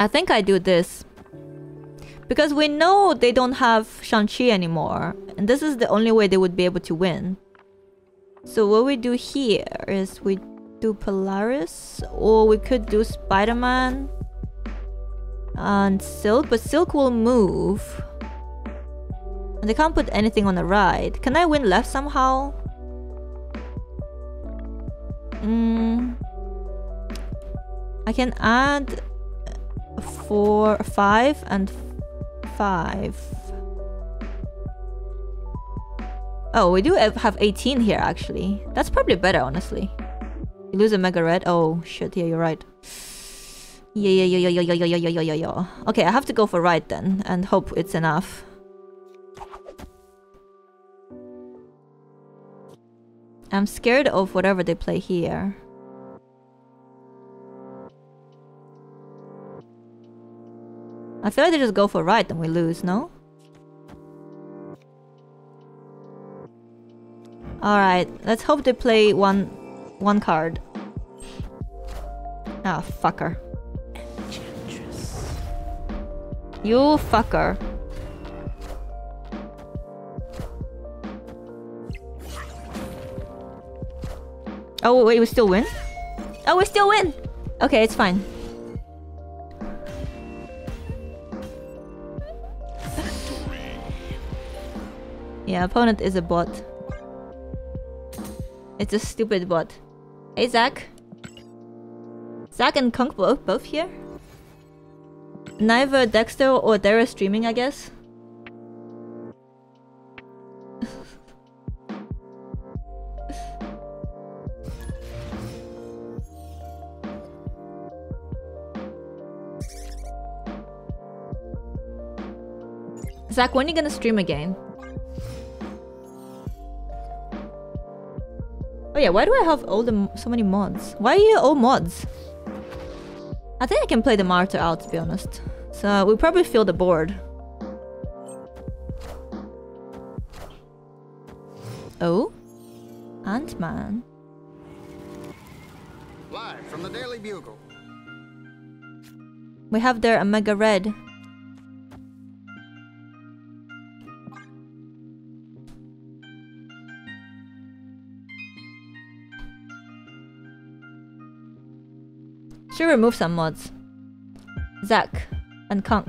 I think I do this. Because we know they don't have Shang-Chi anymore. And this is the only way they would be able to win. So what we do here is we do Polaris. Or we could do Spider-Man. And Silk. But Silk will move. And they can't put anything on the ride. Can I win left somehow? I can add 4, 5, and 5. Oh, we do have 18 here actually. That's probably better, honestly. You lose Omega Red. Oh shit, yeah, you're right. Yeah. Okay, I have to go for right then and hope it's enough. I'm scared of whatever they play here. I feel like they just go for right and we lose, no? Alright, let's hope they play one card. Ah, fucker. Enchantress. You fucker. Oh, wait, we still win? Oh, we still win! Okay, it's fine. Yeah, opponent is a bot. It's a stupid bot. Hey, Zach. Zach and Kunk both here? Neither Dexter or Dara streaming, I guess. Zach, when are you gonna stream again? Oh yeah, why do I have so many mods? Why are you all mods? I think I can play the Martyr out, to be honest. So we probably fill the board. Oh? Ant-Man. Live from the Daily Bugle. We have their Omega Red. Should remove some mods. Zack and Kunk.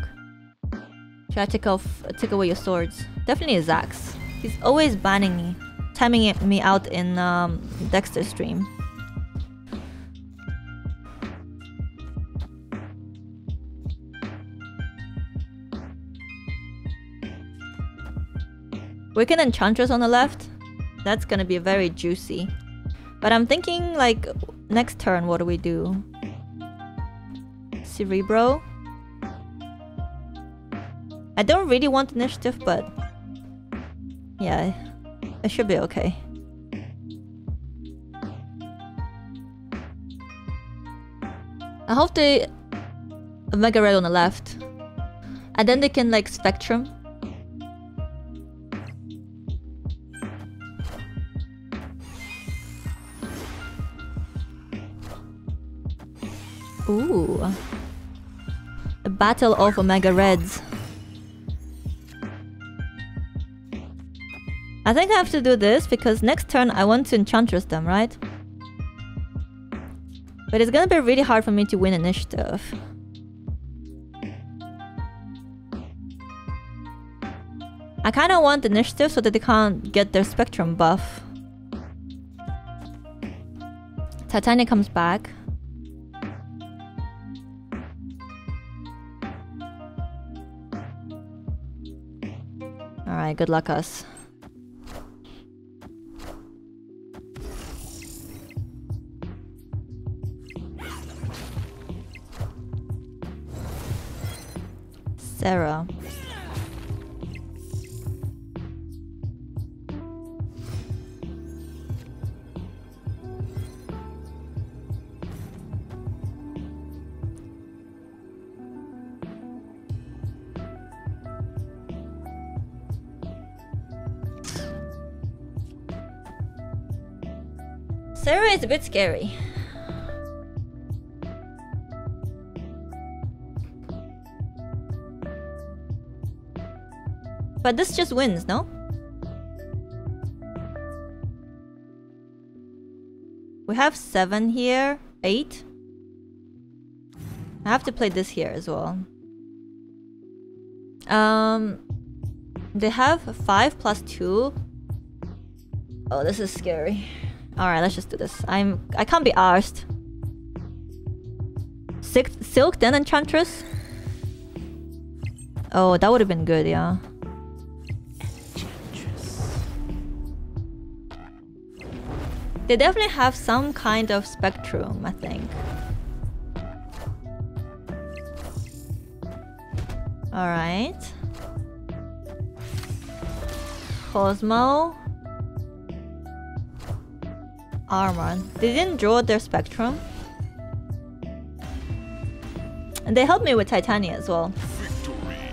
Should I take away your swords? Definitely Zack's. He's always banning me, timing me out in Dexter's stream. Wicked Enchantress on the left. That's gonna be very juicy. But I'm thinking, like, next turn, what do we do? Cerebro. I don't really want initiative, but yeah, it should be okay. I hope they Omega Red on the left, and then they can like Spectrum. Ooh. Battle of Omega Reds. I think I have to do this because next turn I want to Enchantress them, right? But it's gonna be really hard for me to win initiative. I kinda want initiative so that they can't get their Spectrum buff. Titania comes back. Alright, good luck us. Sarah. Sarah is a bit scary. But this just wins, no? We have 7 here, 8. I have to play this here as well. They have 5 plus 2. Oh, this is scary. Alright, let's just do this. I can't be arsed. Silk, then Enchantress? Oh, that would have been good, yeah. Enchantress. They definitely have some kind of Spectrum, I think. Alright. Cosmo. Armor. They didn't draw their Spectrum. And they helped me with Titania as well. Victory.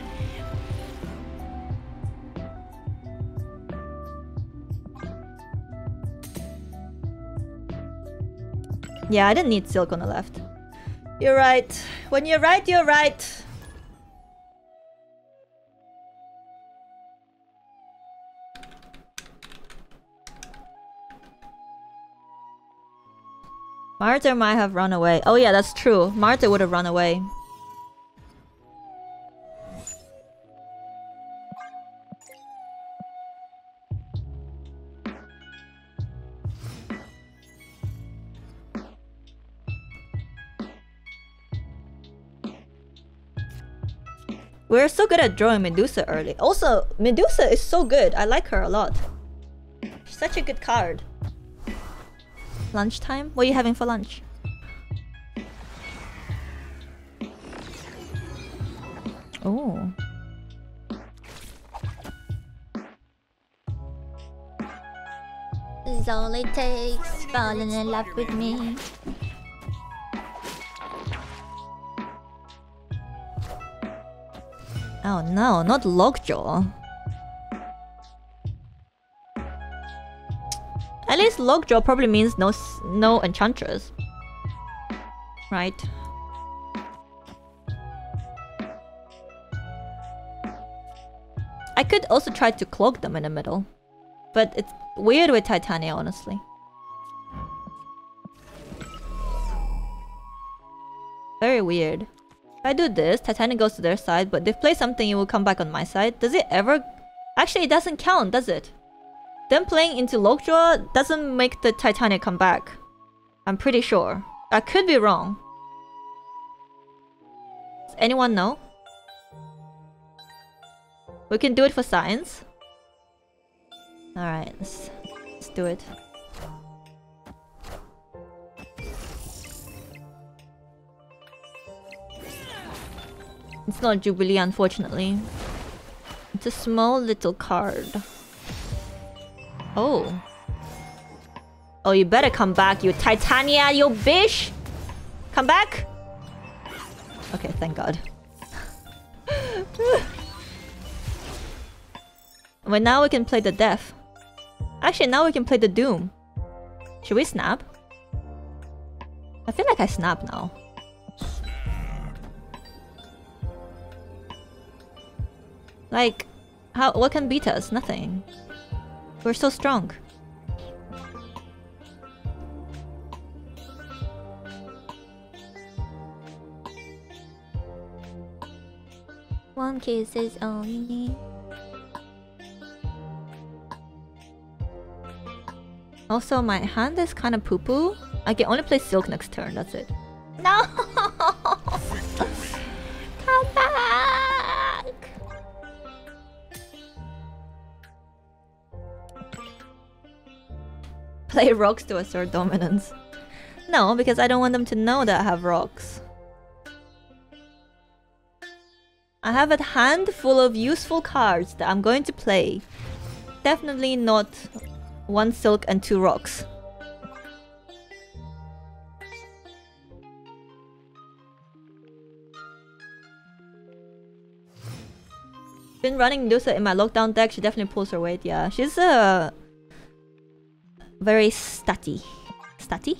Yeah, I didn't need Silk on the left. You're right. When you're right, you're right. Martyr might have run away. Oh yeah, that's true. Martyr would have run away. We're so good at drawing Medusa early. Also, Medusa is so good. I like her a lot. She's such a good card. Lunchtime? What are you having for lunch? Oh. This is all it takes, falling in love with me. Oh no, not Lockjaw. At least Lockjaw probably means no Enchantress. Right? I could also try to clog them in the middle. But it's weird with Titania, honestly. Very weird. If I do this, Titanic goes to their side, but they've played something, it will come back on my side. Does it ever... Actually, it doesn't count, does it? Them playing into Lockjaw doesn't make the Titanic come back. I'm pretty sure. I could be wrong. Does anyone know? We can do it for science. Alright, let's do it. It's not Jubilee, unfortunately. It's a small little card. Oh. Oh, you better come back, you Titania, you bitch! Come back! Okay, thank God. Well, now we can play the Death. Actually, now we can play the Doom. Should we snap? I feel like I snap now. Like, how? What can beat us? Nothing. We're so strong. One kiss is all you need. Also, my hand is kind of poo-poo. I can only play Silk next turn, that's it. No! Come back! Play rocks to assert dominance. No, because I don't want them to know that I have rocks. I have a handful of useful cards that I'm going to play. Definitely not one Silk and two rocks. Been running Medusa in my lockdown deck. She definitely pulls her weight. Yeah, she's a... very statty. Statty?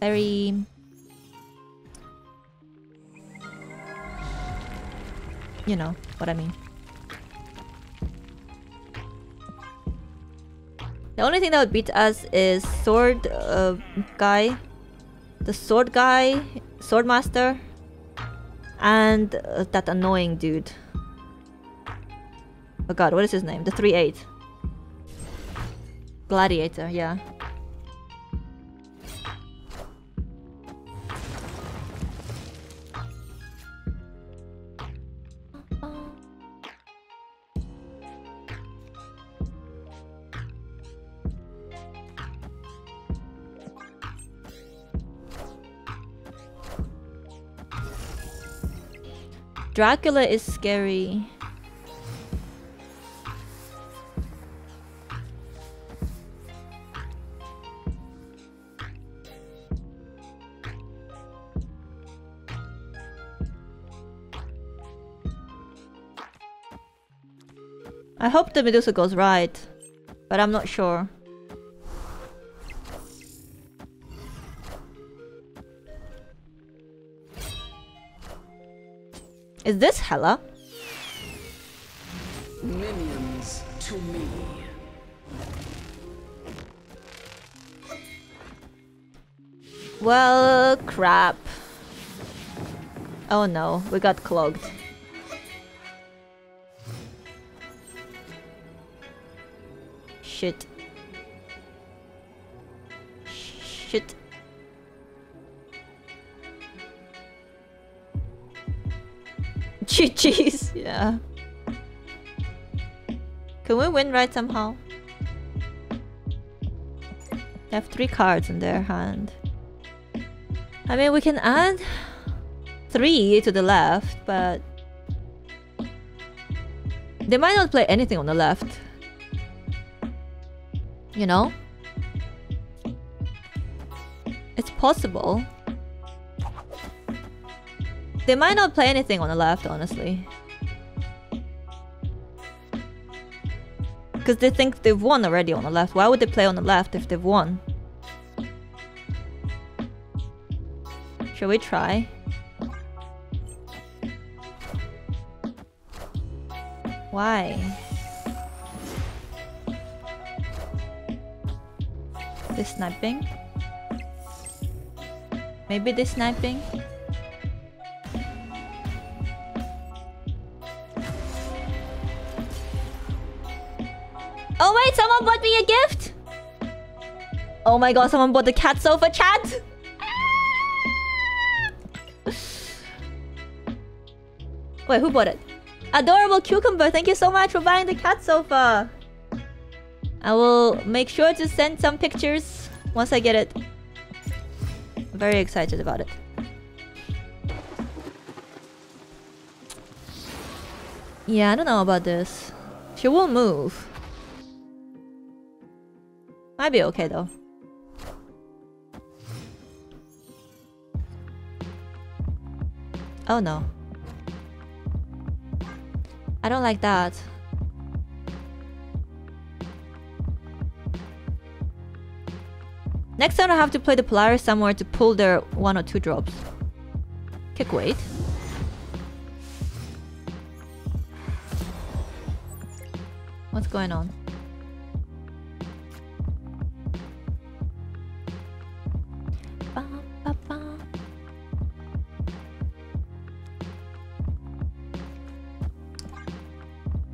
Very... you know what I mean. The only thing that would beat us is sword guy. The sword guy, sword master, and that annoying dude. Oh god, what is his name? The 3-8. Gladiator, yeah. Dracula is scary. I hope the Medusa goes right, but I'm not sure. Is this Hela? Minions to me. Well, crap. Oh no, we got clogged. Shit. Shit. GG's, yeah. Can we win right somehow? They have 3 cards in their hand. I mean, we can add 3 to the left, but they might not play anything on the left. You know? It's possible. They might not play anything on the left, honestly. Because they think they've won already on the left. Why would they play on the left if they've won? Shall we try? Why? They're sniping? Maybe they're sniping? Oh wait, someone bought me a gift! Oh my god, someone bought the cat sofa, chat! Wait, who bought it? Adorable Cucumber, thank you so much for buying the cat sofa! I will make sure to send some pictures once I get it. I'm very excited about it. Yeah, I don't know about this. She will move. Might be okay though. Oh no. I don't like that. Next time I have to play the Polaris somewhere to pull their 1 or 2 drops. Kick weight. What's going on?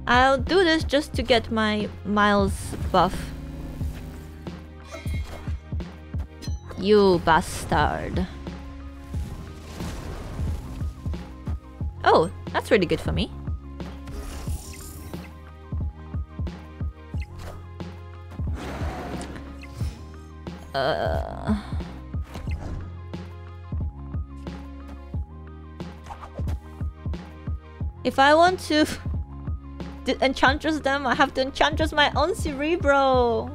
I'll do this just to get my Miles buff. You bastard. Oh, that's really good for me. If I want to Enchantress them, I have to Enchantress my own Cerebro.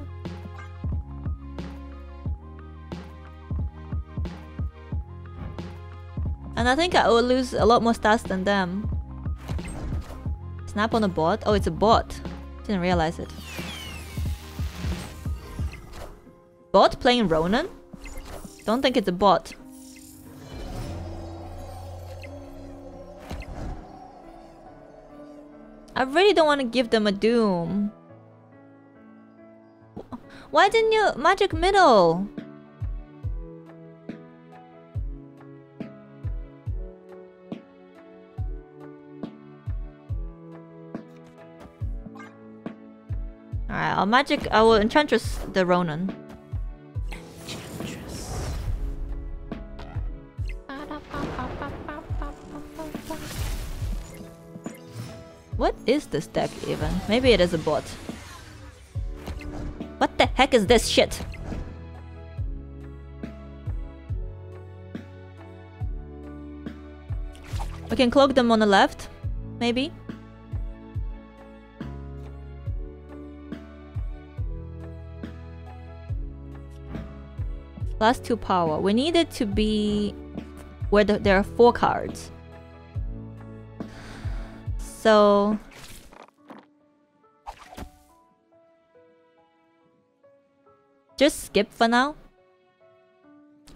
And I think I will lose a lot more stats than them. Snap on a bot? Oh, it's a bot. Didn't realize it. Bot playing Ronin? Don't think it's a bot. I really don't want to give them a Doom. Why didn't you magic middle? Alright, I'll magic. I will Enchantress the Ronin. Enchantress. What is this deck even? Maybe it is a bot. What the heck is this shit? We can cloak them on the left, maybe? Last 2 power. We need it to be where there are 4 cards. So just skip for now.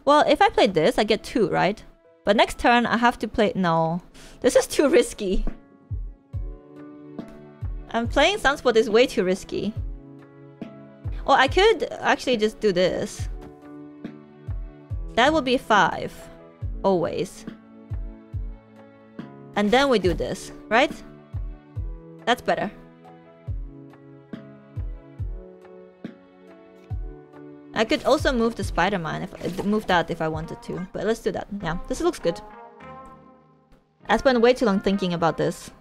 Well, if I play this, I get 2, right? But next turn, I have to play... No. This is too risky. I'm playing Sunspot is way too risky. Or I could actually just do this. That would be 5. Always. And then we do this, right? That's better. I could also move the Spider-Man, if I wanted to. But let's do that. Yeah, this looks good. I spent way too long thinking about this.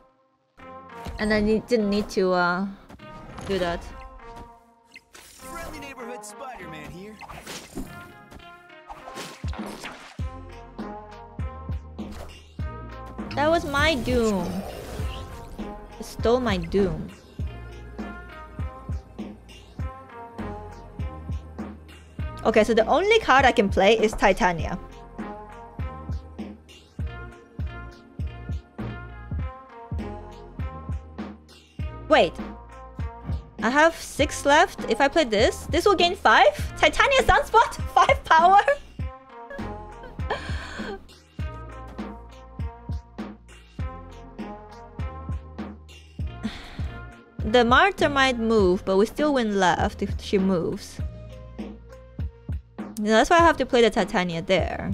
And I didn't need to do that. Friendly neighborhood Spider-Man here. That was my Doom. It stole my Doom. Okay, so the only card I can play is Titania. Wait. I have 6 left. If I play this, this will gain 5? Titania Sunspot? 5 power? The Martyr might move, but we still win left if she moves. That's why I have to play the Titania there.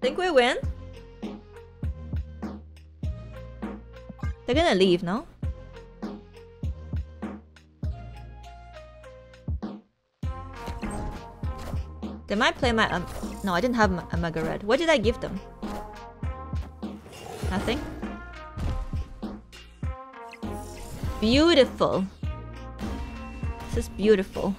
Think we win? They're gonna leave, no? They might play my... no, I didn't have my Omega Red. What did I give them? Nothing. Beautiful. This is beautiful.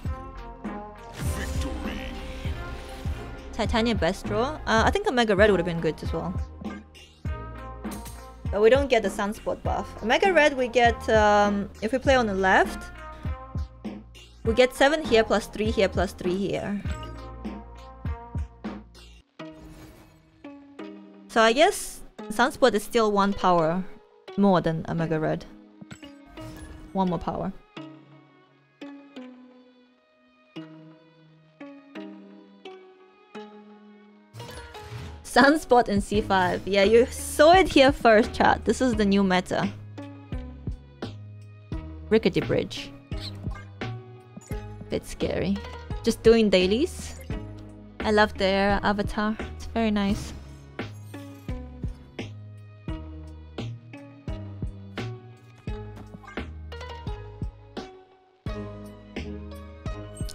Titania best draw. I think Omega Red would have been good as well. But we don't get the Sunspot buff. Omega Red we get, if we play on the left, we get 7 here, plus 3 here, plus 3 here. So I guess Sunspot is still 1 power more than Omega Red. 1 more power. Sunspot in C5. Yeah, you saw it here first, chat. This is the new meta. Rickety Bridge. Bit scary. Just doing dailies. I love their avatar. It's very nice.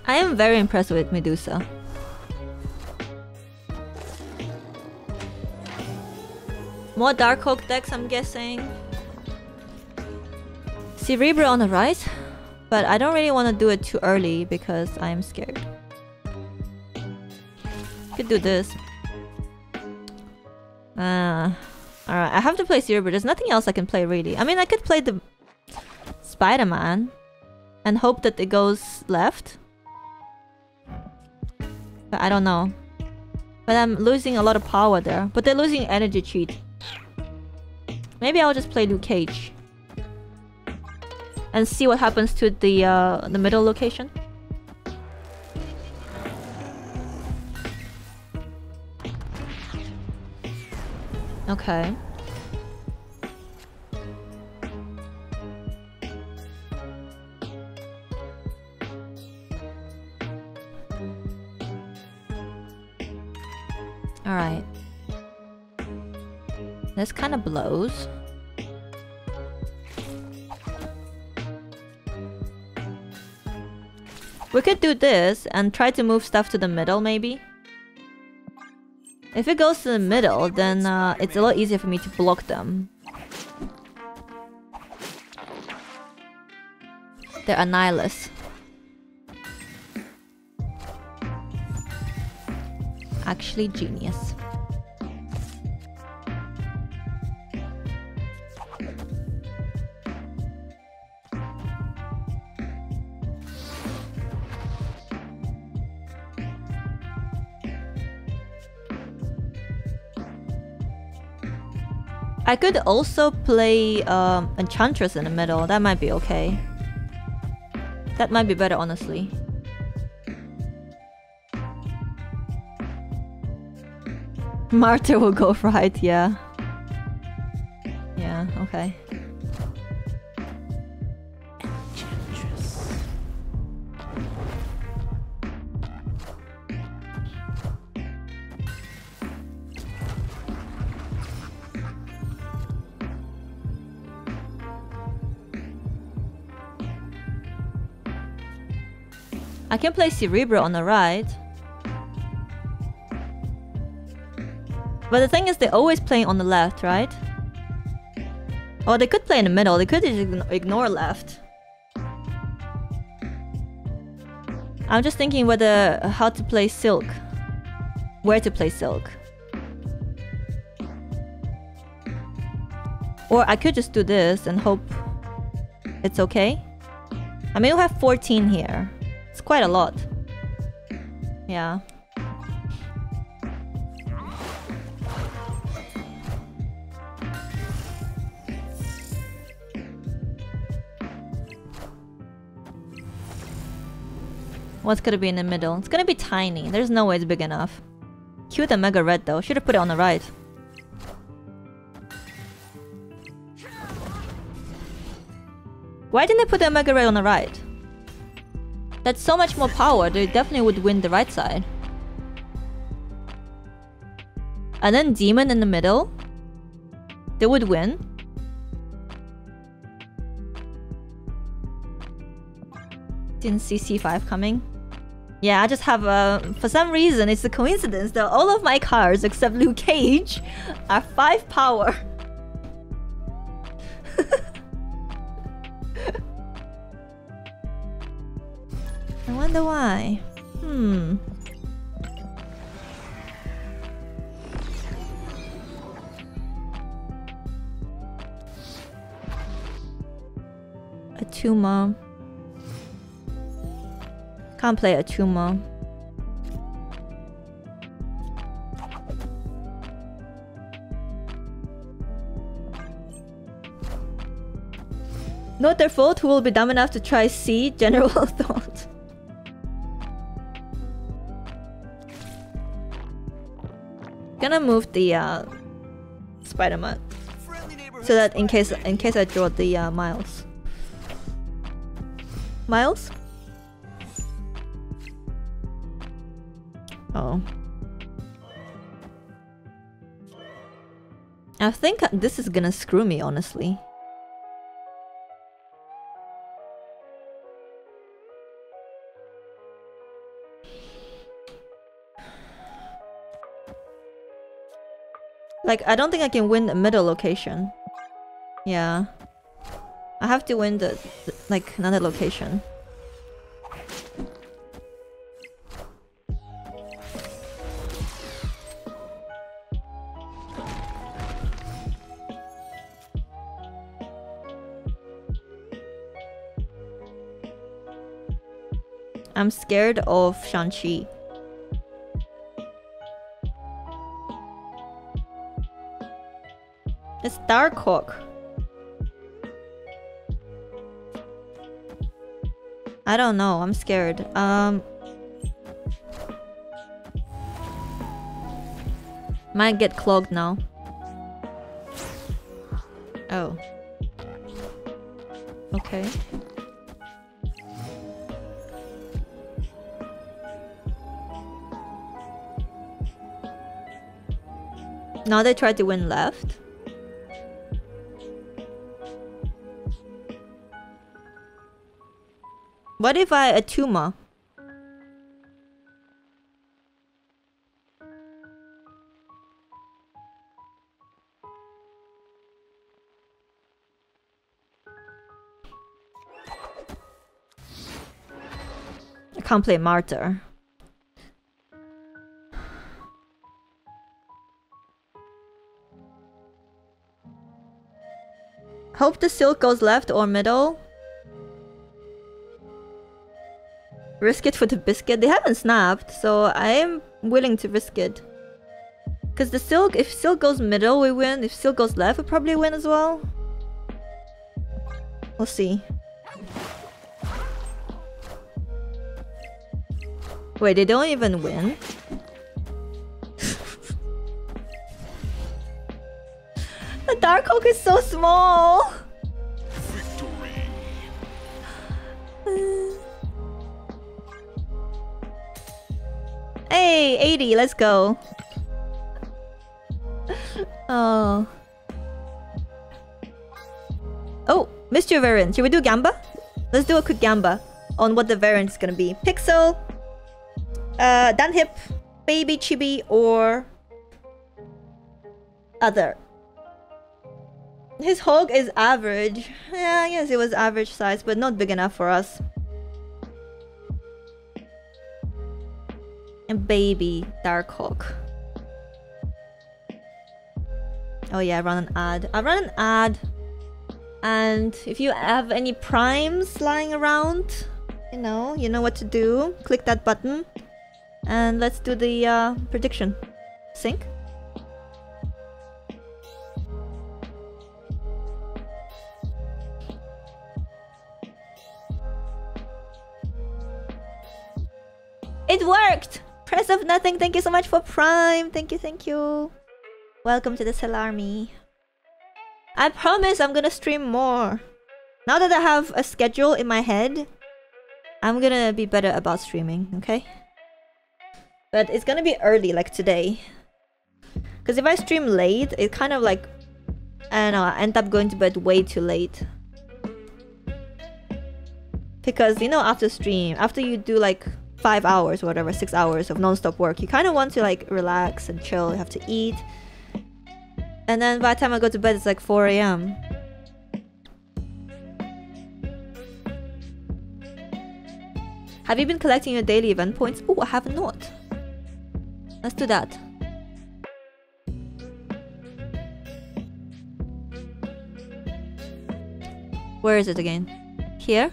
I am very impressed with Medusa. More Darkhawk decks, I'm guessing. Cerebro on the right, but I don't really want to do it too early because I am scared. Could do this. Alright, I have to play Cerebro. There's nothing else I can play really. I mean, I could play the Spider-Man and hope that it goes left. But I don't know. But I'm losing a lot of power there. But they're losing energy cheat. Maybe I'll just play Luke Cage and see what happens to the middle location. Okay. All right. This kind of blows. We could do this and try to move stuff to the middle, maybe. If it goes to the middle, then it's a lot easier for me to block them. They're Annihilus. Actually genius. I could also play Enchantress in the middle. That might be okay. That might be better, honestly. Martyr will go right, yeah. Yeah, okay. Enchantress. I can play Cerebro on the right. But the thing is, they always play on the left, right? Or they could play in the middle, they could just ignore left. I'm just thinking whether how to play Silk. Where to play Silk. Or I could just do this and hope it's okay. I mean, we have 14 here. It's quite a lot. Yeah. What's gonna be in the middle? It's gonna be tiny. There's no way it's big enough. Cute Omega Red though. Should've put it on the right. Why didn't they put the Omega Red on the right? That's so much more power. They definitely would win the right side. And then Demon in the middle. They would win. Didn't see C5 coming. Yeah, I just have a... For some reason, it's a coincidence that all of my cards, except Luke Cage, are 5 power. I wonder why. A tumor. Can't play a tumor. Not their fault who will be dumb enough to try C, general thought. Gonna move the Spider-Man so that in case I draw the Miles. Miles? Oh. I think this is gonna screw me, honestly. Like, I don't think I can win the middle location. Yeah. I have to win the like, another location. I'm scared of Shang-Chi. It's Darkhawk. I don't know, I'm scared. Might get clogged now. Oh. Okay. Now they try to win left. What if I a tumor? I can't play Martyr. Hope the Silk goes left or middle. Risk it for the biscuit. They haven't snapped, so I am willing to risk it. Because the Silk, if Silk goes middle, we win. If Silk goes left, we probably win as well. We'll see. Wait, they don't even win? The Darkhawk is so small. Victory. Hey, 80, let's go. Oh. Oh, missed your variant. Should we do Gamba? Let's do a quick Gamba on what the variant is gonna be. Pixel, Dunhip, Baby Chibi, or other. His hog is average. Yeah, I guess it was average size, but not big enough for us. And baby Darkhawk. Oh yeah, run an ad. I run an ad. And if you have any primes lying around, you know what to do. Click that button. And let's do the prediction. Sync. It worked! Press of nothing, thank you so much for Prime. Thank you, thank you. Welcome to the Salarmy. I promise I'm gonna stream more. Now that I have a schedule in my head, I'm gonna be better about streaming, okay? But it's gonna be early, like today. Because if I stream late, it kind of like... I don't know, I end up going to bed way too late. Because, you know, after stream, after you do like 5 hours or whatever, 6 hours of non-stop work, you kind of want to like relax and chill, you have to eat. And then by the time I go to bed, it's like 4 a.m. Have you been collecting your daily event points? Oh, I have not. Let's do that. Where is it again? Here?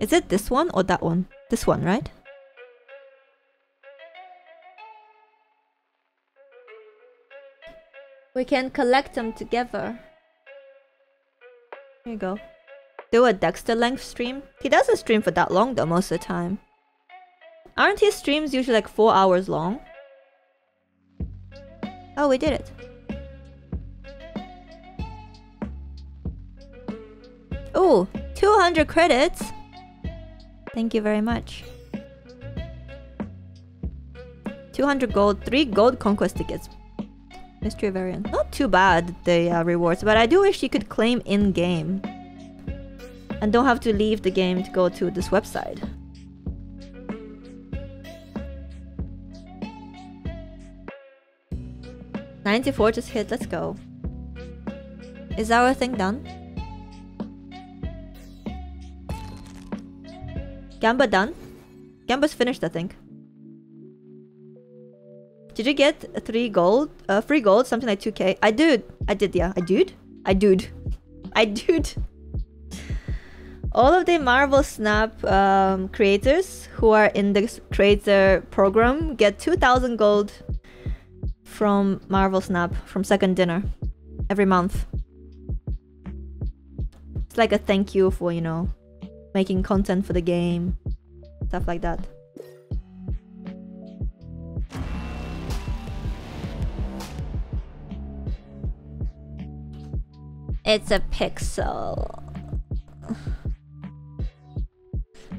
Is it this one or that one? This one, right? We can collect them together. Here you go. Do a Dexter length stream. He doesn't stream for that long though, most of the time. Aren't his streams usually like 4 hours long? Oh, we did it. Oh, 200 credits. Thank you very much. 200 gold, 3 gold conquest tickets. Mystery variant. Not too bad, the rewards, but I do wish you could claim in-game. And don't have to leave the game to go to this website. $94 just hit, let's go. Is our thing done? Gamba done? Gamba's finished, I think. Did you get 3 gold, free gold, something like 2k? I did. All of the Marvel Snap creators who are in the creator program get 2,000 gold from Marvel Snap, from second dinner, every month. It's like a thank you for, you know, making content for the game, stuff like that. It's a pixel.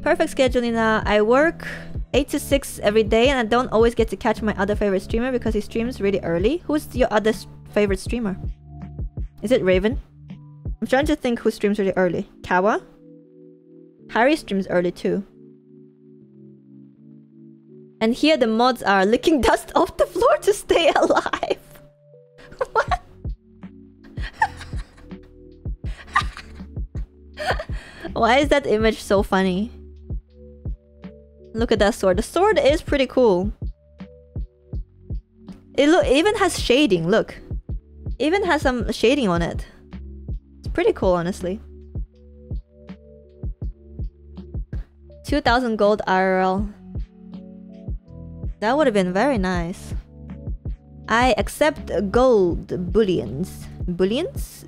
Perfect scheduling now. I work 8 to 6 every day and I don't always get to catch my other favorite streamer because he streams really early. Who's your other favorite streamer? Is it Raven? I'm trying to think who streams really early. Kawa? Harry streams early too. And here the mods are licking dust off the floor to stay alive. What? Why is that image so funny? Look at that sword. The sword is pretty cool. It even has shading, look. It even has some shading on it. It's pretty cool, honestly. 2,000 gold IRL. That would have been very nice. I accept gold bullions. Bullions?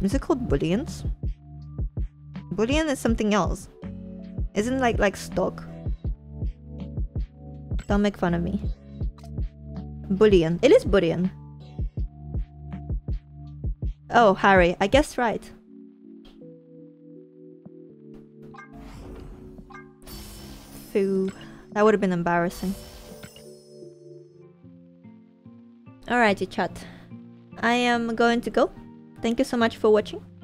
Is it called bullions? Bullion is something else. Isn't like stock? Don't make fun of me. Bullion. It is bullion. Oh, Harry, I guess right. Foo. That would have been embarrassing. Alrighty, chat. I am going to go. Thank you so much for watching.